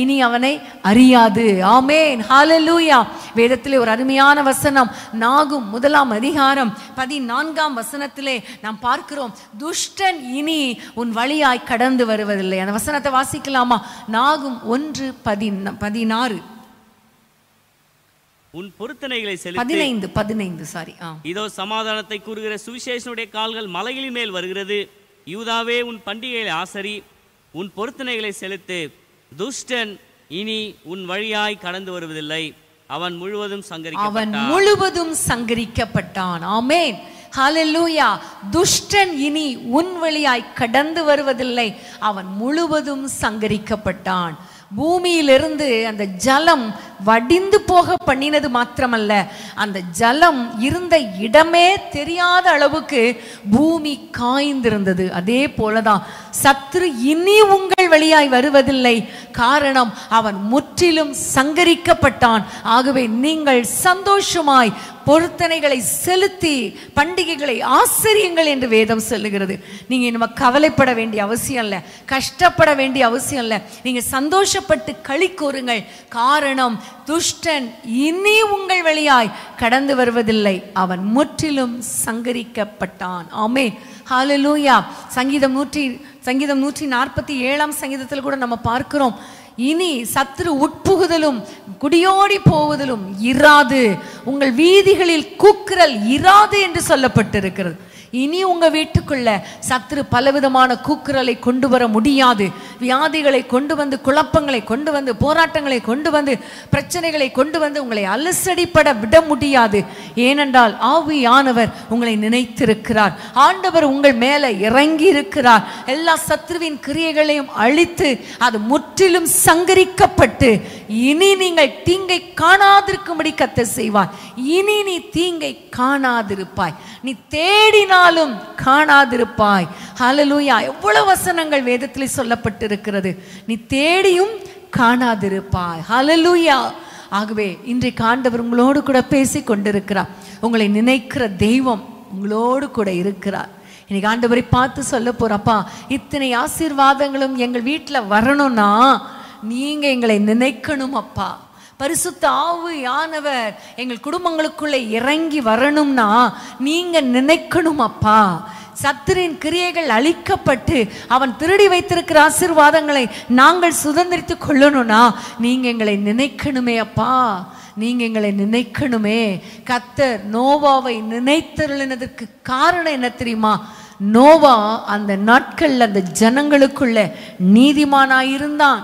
இனி அவனை அறியாது. ஆமேன். ஹல்லேலூயா. வேதத்திலே ஒரு அருமையான வசனம், நாகும் முதலாம் அதிகாரம் பதினான்காம் வசனத்திலே நாம் பார்க்கிறோம் துஷ்டன் இனி உன் வழியாய் கடந்து வருவதில்லை. அந்த வசனத்தை வாசிக்கலாமா? நாகும் ஒன்று பதினாறு. உன் பொருத்தனைகளை செலுத்து. பதினைந்து. சாரி. இதோ சமாதானத்தை கூறுகிற சுவிசேஷனுடைய கால்கள் மலைகளின் மேல் வருகிறது. யூதாவே உன் பண்டிகைகளை ஆசரி, உன் பொருத்தனைகளை செலுத்து. துஷ்டன் இனி உன் வழியாய் கடந்து வருவதில்லை. அவன் முழுவதும் சங்கரிக்கப்பட்டான். அவன் முழுவதும் சங்கரிக்கப்பட்டான். ஆமேன். ஹல்லேலூயா. துஷ்டன் இனி உன் வழியாய் கடந்து வருவதில்லை, அவன் முழுவதும் சங்கரிக்கப்பட்டான். பூமியிலிருந்து அந்த ஜலம் வடிந்து போக பண்ணினது மாத்திரமல்ல, அந்த ஜலம் இருந்த இடமே தெரியாத அளவுக்கு பூமி காய்ந்திருந்தது. அதே போலதான் சத்துரு இனி உங்கள் வழியாய் வருவதில்லை, காரணம் அவன் முற்றிலும் சங்கரிக்கப்பட்டான். ஆகவே நீங்கள் சந்தோஷமாய் பொருத்தனைகளை செலுத்தி பண்டிகைகளை ஆசரியுங்கள் என்று வேதம் சொல்லுகிறது. நீங்க நம்ம கவலைப்பட வேண்டிய அவசியம் இல்லை, கஷ்டப்பட வேண்டிய அவசியம் இல்லை. நீங்க சந்தோஷப்பட்டு களி கூறுங்கள், காரணம் துஷ்டன் இனி உங்கள் வழியாய் கடந்து வருவதில்லை, அவன் முற்றிலும் சங்கரிக்கப்பட்டான். ஆமே. ஹல்லேலூயா. சங்கீதம் நூற்றி சங்கீதம் நூற்றி நாற்பத்தி ஏழாம் சங்கீதத்தில் கூட நம்ம பார்க்கிறோம், இனி சத்துரு உட்புகுதலும் குடியோடி போவதிலும் இராது, உங்கள் வீதிகளில் கூக்குரல் இராது என்று சொல்லப்பட்டிருக்கிறது. இனி உங்க வீட்டுக்குள்ள சத்துரு பலவிதமான கூக்குரலை கொண்டு வர முடியாது. வியாதிகளை கொண்டு வந்து, குழப்பங்களை கொண்டு வந்து, போராட்டங்களை கொண்டு வந்து, பிரச்சனைகளை கொண்டு வந்து உங்களை அலசடிப்பட விட முடியாது. ஏனென்றால் ஆவியானவர் உங்களை நினைத்திருக்கிறார். ஆண்டவர் உங்கள் மேல இறங்கி இருக்கிறார். எல்லா சத்துருவின் கிரியைகளையும் அழித்து அது முற்றிலும் சங்கரிக்கப்பட்டு இனி நீங்கள் தீங்கை காணாதிருக்கும்படி கர்த்தர் செய்வார். இனி நீ தீங்கை காணாதிருப்பாய், நீ தேடினால் காணாதிருப்பாய். ஹல்லேலூயா! எவ்வளவு வசனங்கள் வேதத்தில் சொல்லப்பட்டிருக்கிறது. நீ தேடியும் காணாதிருப்பாய். ஹல்லேலூயா! ஆகவே இன்றைக்கு ஆண்டவர் உங்களோடு கூட பேசி கொண்டிருக்கிறார். உங்களை நினைக்கிற தெய்வம் உங்களோடு கூட இருக்கிறார். இன்னைக்கு ஆண்டவரை பார்த்து சொல்ல போறப்பா, இத்தனை ஆசீர்வாதங்களும் எங்கள் வீட்டில் வரணும்னா நீங்க எங்களை நினைக்கணும் அப்பா. பரிசுத்த ஆவியானவர் எங்கள் குடும்பங்களுக்குள்ளே இறங்கி வரணும்னா நீங்கள் நினைக்கணும் அப்பா. சத்துரின் கிரியைகள் அழிக்கப்பட்டு அவன் திருடி வைத்திருக்கிற ஆசீர்வாதங்களை நாங்கள் சுதந்திரித்து கொள்ளணும்னா நீங்கள் எங்களை நினைக்கணுமே அப்பா. நீங்கள் எங்களை நினைக்கணுமே. கர்த்தர் நோவாவை நினைத்தருளினதற்கு காரணம் என்ன தெரியுமா? நோவா அந்த நாட்களில் அந்த ஜனங்களுக்குள்ள நீதிமானாயிருந்தான்,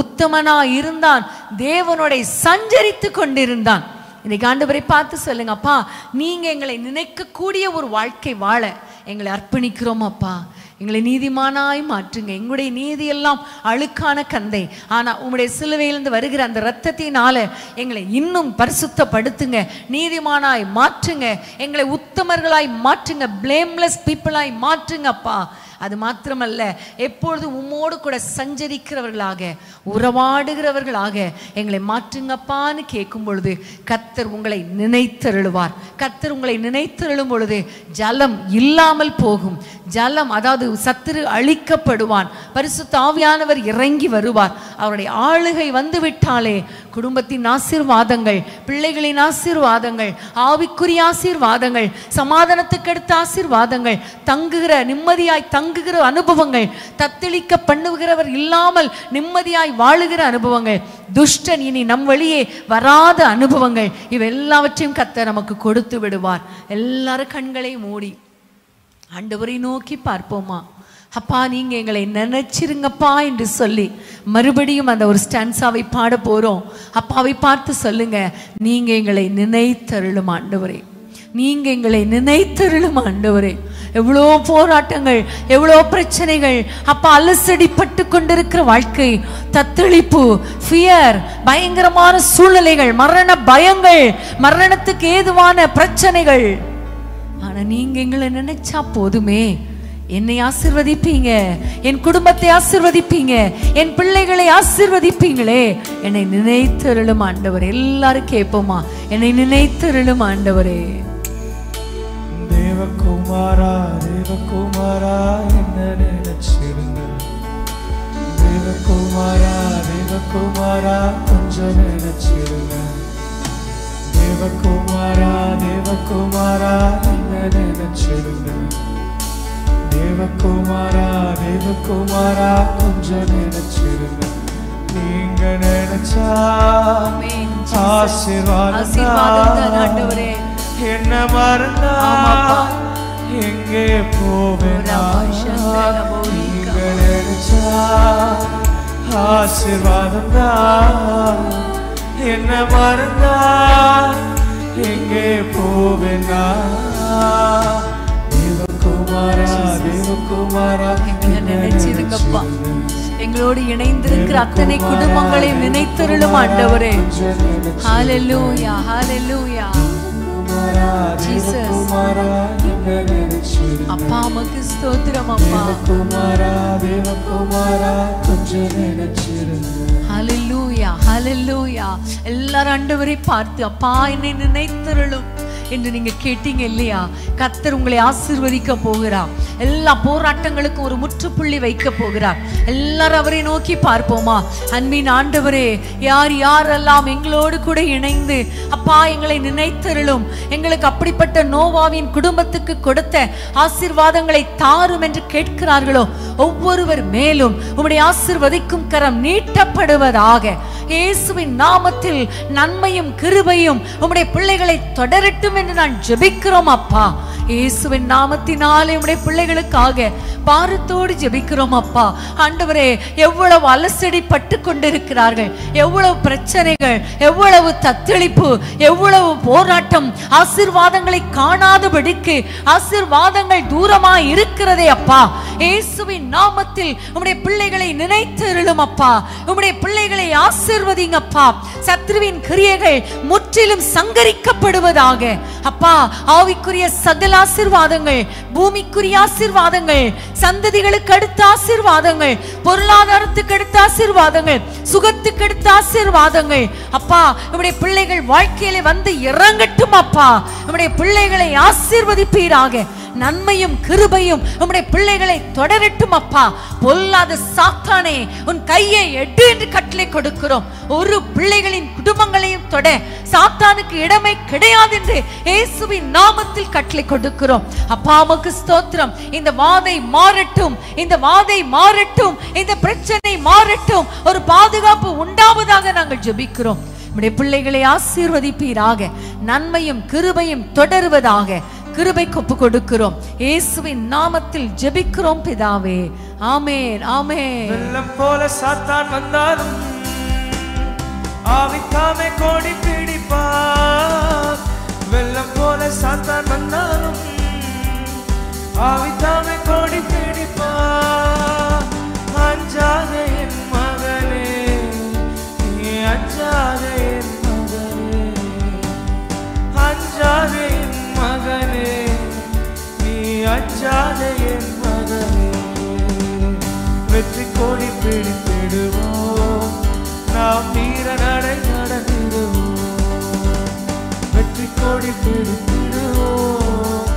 உத்தமனா இருந்தான், தேவனோட சஞ்சரித்து கொண்டிருந்தான். இன்னைக்கு ஆண்டவரை பார்த்து சொல்லுங்க, அப்பா நீங்க எங்களை நினைக்க கூடிய ஒரு வாழ்க்கை வாழ எங்களை அர்ப்பணிக்கிறோம் அப்பா. எங்களை நீதிமானாய் மாற்றுங்க. எங்களுடைய நீதியெல்லாம் அழுக்கான கந்தை, ஆனால் உங்களுடைய சிலுவையிலிருந்து வருகிற அந்த இரத்தத்தினால எங்களை இன்னும் பரிசுத்தப்படுத்துங்க, நீதிமானாய் மாற்றுங்க, எங்களை உத்தமர்களாய் மாற்றுங்க, பிளேம்லெஸ் பீப்புளாய் மாற்றுங்க அப்பா. அது மாத்திரமல்ல, எப்பொழுதும் உம்மோடு கூட சஞ்சரிக்கிறவர்களாக, உறவாடுகிறவர்களாக எங்களை மாற்றுங்கப்பான்னு கேட்கும் பொழுது கர்த்தர் உங்களை நினைத்தருளுவார். கர்த்தர் உங்களை நினைத்தருளும் பொழுது ஜலம் இல்லாமல் போகும். ஜலம் அதாவது சத்துரு அழிக்கப்படுவான். பரிசுத்த ஆவியானவர் இறங்கி வருவார். அவருடைய ஆளுகை வந்து விட்டாலே குடும்பத்தின் ஆசீர்வாதங்கள், பிள்ளைகளின் ஆசீர்வாதங்கள், ஆவிக்குரிய ஆசீர்வாதங்கள், சமாதானத்துக்கு அடுத்த ஆசீர்வாதங்கள், தங்குகிற நிம்மதியாய் தங்குகிற அனுபவங்கள், தத்தளிக்க பண்ணுகிறவர் இல்லாமல் நிம்மதியாய் வாழுகிற அனுபவங்கள், துஷ்டன் இனி நம் வழியே வராத அனுபவங்கள், இவை எல்லாவற்றையும் கர்த்தர் நமக்கு கொடுத்து விடுவார். எல்லாரும் கண்களை மூடி ஆண்டவரை நோக்கி பார்ப்போமா. அப்பா நீங்க எங்களை நினைச்சிருங்கப்பா என்று சொல்லி மறுபடியும் அந்த ஒரு ஸ்டான்ஸாவை பாட போறோம். அப்பாவை பார்த்து சொல்லுங்க, நீங்க எங்களை நினைத்தருளும் ஆண்டவரே, நீங்க எங்களை நினைத்தருளும் ஆண்டவரே. எவ்வளோ போராட்டங்கள், எவ்வளோ பிரச்சனைகள் அப்பா, அலசடிப்பட்டு கொண்டிருக்கிற வாழ்க்கை, தத்தளிப்பு, ஃபியர், பயங்கரமான சூழ்நிலைகள், மரண பயங்கள், மரணத்துக்கு ஏதுவான பிரச்சனைகள். ஆனா நீங்க எங்களை நினைச்சா போதுமே, என்னை ஆசீர்வதிப்பீங்க, என் குடும்பத்தை ஆசீர்வதிப்பீங்க, என் பிள்ளைகளை ஆசீர்வதிப்பீங்களே. என்னை நினைத்தருளும் ஆண்டவரே. எல்லாரும் கேட்போமா, என்னை நினைத்தருளும் ஆண்டவரே. தேவகுமாரா தேவகுமாரா என்ன நினைச்சிருங்க, தேவகுமாரா தேவகுமாரா கொஞ்சம் நினைச்சிருங்க, தேவகுமாரா தேவகுமாரா என்ன நினைச்சிருங்க, தேவகுமாரா தேவகுமாரா கொஞ்சம் நினைச்சிருங்க. நீங்க நினைச்சா ஆசீர்வாதம் என்ன மறந்தா எங்கே போவேனா. நீங்க நினைச்சா ஆசீர்வாதம் தான் என்ன மறந்தா எங்கே போவேனா. நினைச்சிருங்கப்பா, எங்களோடு இணைந்திருக்கிற அத்தனை குடும்பங்களை நினைத்தருளும் ஆண்டவரே. ஹல்லேலூயா, ஹல்லேலூயா. ஜீசஸ் அப்பா, உமக்கு ஸ்தோத்திரம் அப்பா. ஹல்லேலூயா, ஹல்லேலூயா. எல்லாரும் ஆண்டவரை பார்த்து அப்பா என்னை நினைத்தருளும் என்று நீங்க கேட்டீங்க இல்லையா? கர்த்தர் உங்களை ஆசீர்வதிக்க போகிறார். எல்லா போராட்டங்களுக்கும் ஒரு முற்றுப்புள்ளி வைக்க போகிறார். எல்லாரும் அவரை நோக்கி பார்ப்போமா? அன்பின் ஆண்டவரே, யார் யாரெல்லாம் எங்களோடு கூட இணைந்து அப்பா எங்களை நினைத்தருளும், எங்களுக்கு அப்படிப்பட்ட நோவாவின் குடும்பத்துக்கு கொடுத்த ஆசீர்வாதங்களை தாரும் என்று கேட்கிறார்களோ ஒவ்வொருவர் மேலும் உம்முடைய ஆசீர்வதிக்கும் கரம் நீட்டப்படுவதாக. இயேசுவின் நாமத்தில் நன்மையும் கிருபையும் உம்முடைய பிள்ளைகளை தொடரட்டும் என்று நான் ஜெபிக்கிறோம் அப்பா. இயேசுவின் நாமத்தினாலே உம்முடைய பிள்ளைகளுக்காக பாரத்தோடு ஜெபிக்கிறோம் அப்பா. ஆண்டவரே, எவ்வளவு அலசடி பட்டு கொண்டிருக்கிறார்கள், எவ்வளவு பிரச்சனைகள், எவ்வளவு தத்தளிப்பு, எவ்வளவு போராட்டம், ஆசீர்வாதங்களை காணாதபடிக்கு ஆசீர்வாதங்கள் தூரமாய் இருக்கிறதே அப்பா. இயேசுவின் நாமத்தில் உம்முடைய பிள்ளைகளை நினைத்தருளும் அப்பா. உம்முடைய பிள்ளைகளை ஆசீர்வதிங்க அப்பா. சத்ருவின் கிரியைகள் முற்றிலும் சங்கரிக்கப்படுவதாக அப்பா. ஆவிக்குரிய சகல ஆசீர்வாதங்கள், பூமிக்குரிய ஆசீர்வாதங்கள், சந்ததிகளுக்கு அடுத்த ஆசீர்வாதங்கள், பொருளாதாரத்துக்கு அடுத்த ஆசீர்வாதங்கள், சுகத்துக்கு அடுத்த ஆசீர்வாதங்கள் அப்பா நம்முடைய பிள்ளைகள் வாழ்க்கையிலே வந்து இறங்கட்டும் அப்பா. நம்முடைய பிள்ளைகளை ஆசீர்வதிப்பீராக. நன்மையும் கிருபையும் நம்முடைய பிள்ளைகளை தொடரட்டும் அப்பா. பொல்லாத சாத்தானே, உன் கையை எடு என்று கட்டளை கொடுக்கிறோம். ஒரு பிள்ளைகளின் குடும்பங்களையும் தொட சாத்தானுக்கு இடமே கிடையாது என்று இயேசுவின் நாமத்தில் கட்டளை கொடுக்கிறோம் அப்பா. உமக்கு ஸ்தோத்திரம். இந்த வாதை மாறட்டும், இந்த வாதை மாறட்டும், இந்த பிரச்சனை மாறட்டும், ஒரு பாதுகாப்பு உண்டாவதாக நாங்கள் ஜெபிக்கிறோம். நம்முடைய பிள்ளைகளை ஆசீர்வதிப்பீராக. நன்மையும் கிருபையும் தொடருவதாக. கிருபைக்கு ஒப்பு கொடுக்கிறோம். இயேசுவின் நாமத்தில் ஜெபிக்கிறோம் பிதாவே, ஆமென், ஆமென். வெள்ளம் போல சாத்தான் வந்தாலும் ஆவிக்காமே கோடி பிடிப்பார். வெள்ளம் போல சாத்தான் வந்தாலும் ஆவிக்காமே கோடி பிடிப்பார். அஞ்சாதே என் மகளே, நீ அஞ்சாதே என் மகளே, அஞ்சாதே மகனே, நீ அஞ்சாதே என் மகனே. வெற்றி கோடி பிடித்திடுவோம், நாம் வீர நடை நடத்திடுவோம். வெற்றி கோடி பிடித்திடுவோம்,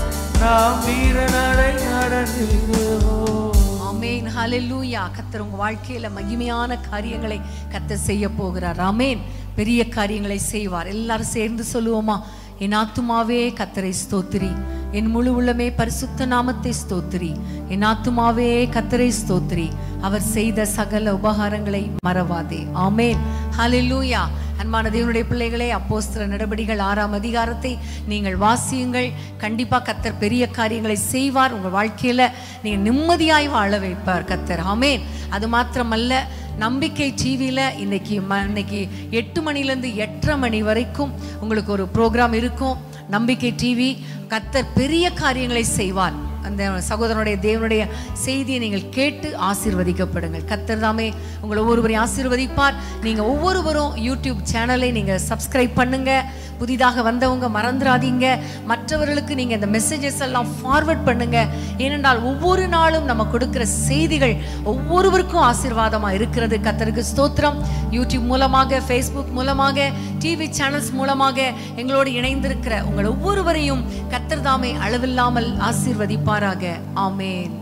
நாம் வீர நடை நடத்திடுவோம். ஆமென், ஹல்லேலூயா. கர்த்தர் உங்க வாழ்க்கையில மகிமையான காரியங்களை கர்த்தர் செய்ய போகிறார். ஆமென், பெரிய காரியங்களை செய்வார். எல்லாரும் சேர்ந்து சொல்லுவோமா? என் ஆத்துமாவே கர்த்தரை ஸ்தோத்திரி, என் முழு உள்ளமே பரிசுத்த நாமத்தை ஸ்தோத்திரி. என் ஆத்துமாவே கர்த்தரை ஸ்தோத்திரி, அவர் செய்த சகல உபகாரங்களை மறவாதே. ஆமென், ஹல்லேலூயா. அன்பான தேவனுடைய பிள்ளைகளே, அப்போஸ்தலர் நடபடிகள் ஆறாம் அதிகாரத்தை நீங்கள் வாசியுங்கள். கண்டிப்பாக கர்த்தர் பெரிய காரியங்களை செய்வார். உங்கள் வாழ்க்கையில் நீங்கள் நிம்மதியாய் வாழ வைப்பார் கர்த்தர். ஆமென். அது மாத்திரமல்ல, நம்பிக்கை டிவியில் இன்னைக்கு இன்னைக்கு எட்டு மணிலேருந்து எட்டரை மணி வரைக்கும் உங்களுக்கு ஒரு ப்ரோக்ராம் இருக்கும். நம்பிக்கை டிவி, கர்த்தர் பெரிய காரியங்களை செய்வார். அந்த சகோதரனுடைய தேவனுடைய செய்தியை நீங்கள் கேட்டு ஆசீர்வதிக்கப்படுங்கள். கர்த்தர் தாமே உங்களை ஒவ்வொருவரையும் ஆசீர்வதிப்பார். நீங்கள் ஒவ்வொருவரும் யூடியூப் சேனலை நீங்கள் சப்ஸ்கிரைப் பண்ணுங்கள். புதிதாக வந்தவங்க மறந்துடாதீங்க. மற்றவர்களுக்கு நீங்கள் இந்த மெசேஜஸ் எல்லாம் ஃபார்வர்ட் பண்ணுங்கள். ஏனென்றால் ஒவ்வொரு நாளும் நம்ம கொடுக்குற செய்திகள் ஒவ்வொருவருக்கும் ஆசீர்வாதமாக இருக்கிறது. கர்த்தருக்கு ஸ்தோத்திரம். யூடியூப் மூலமாக, ஃபேஸ்புக் மூலமாக, டிவி சேனல்ஸ் மூலமாக எங்களோடு இணைந்திருக்கிற உங்கள் ஒவ்வொருவரையும் கர்த்தர் தாமே அளவில்லாமல் ஆசீர்வதிப்பார். ஆமென்.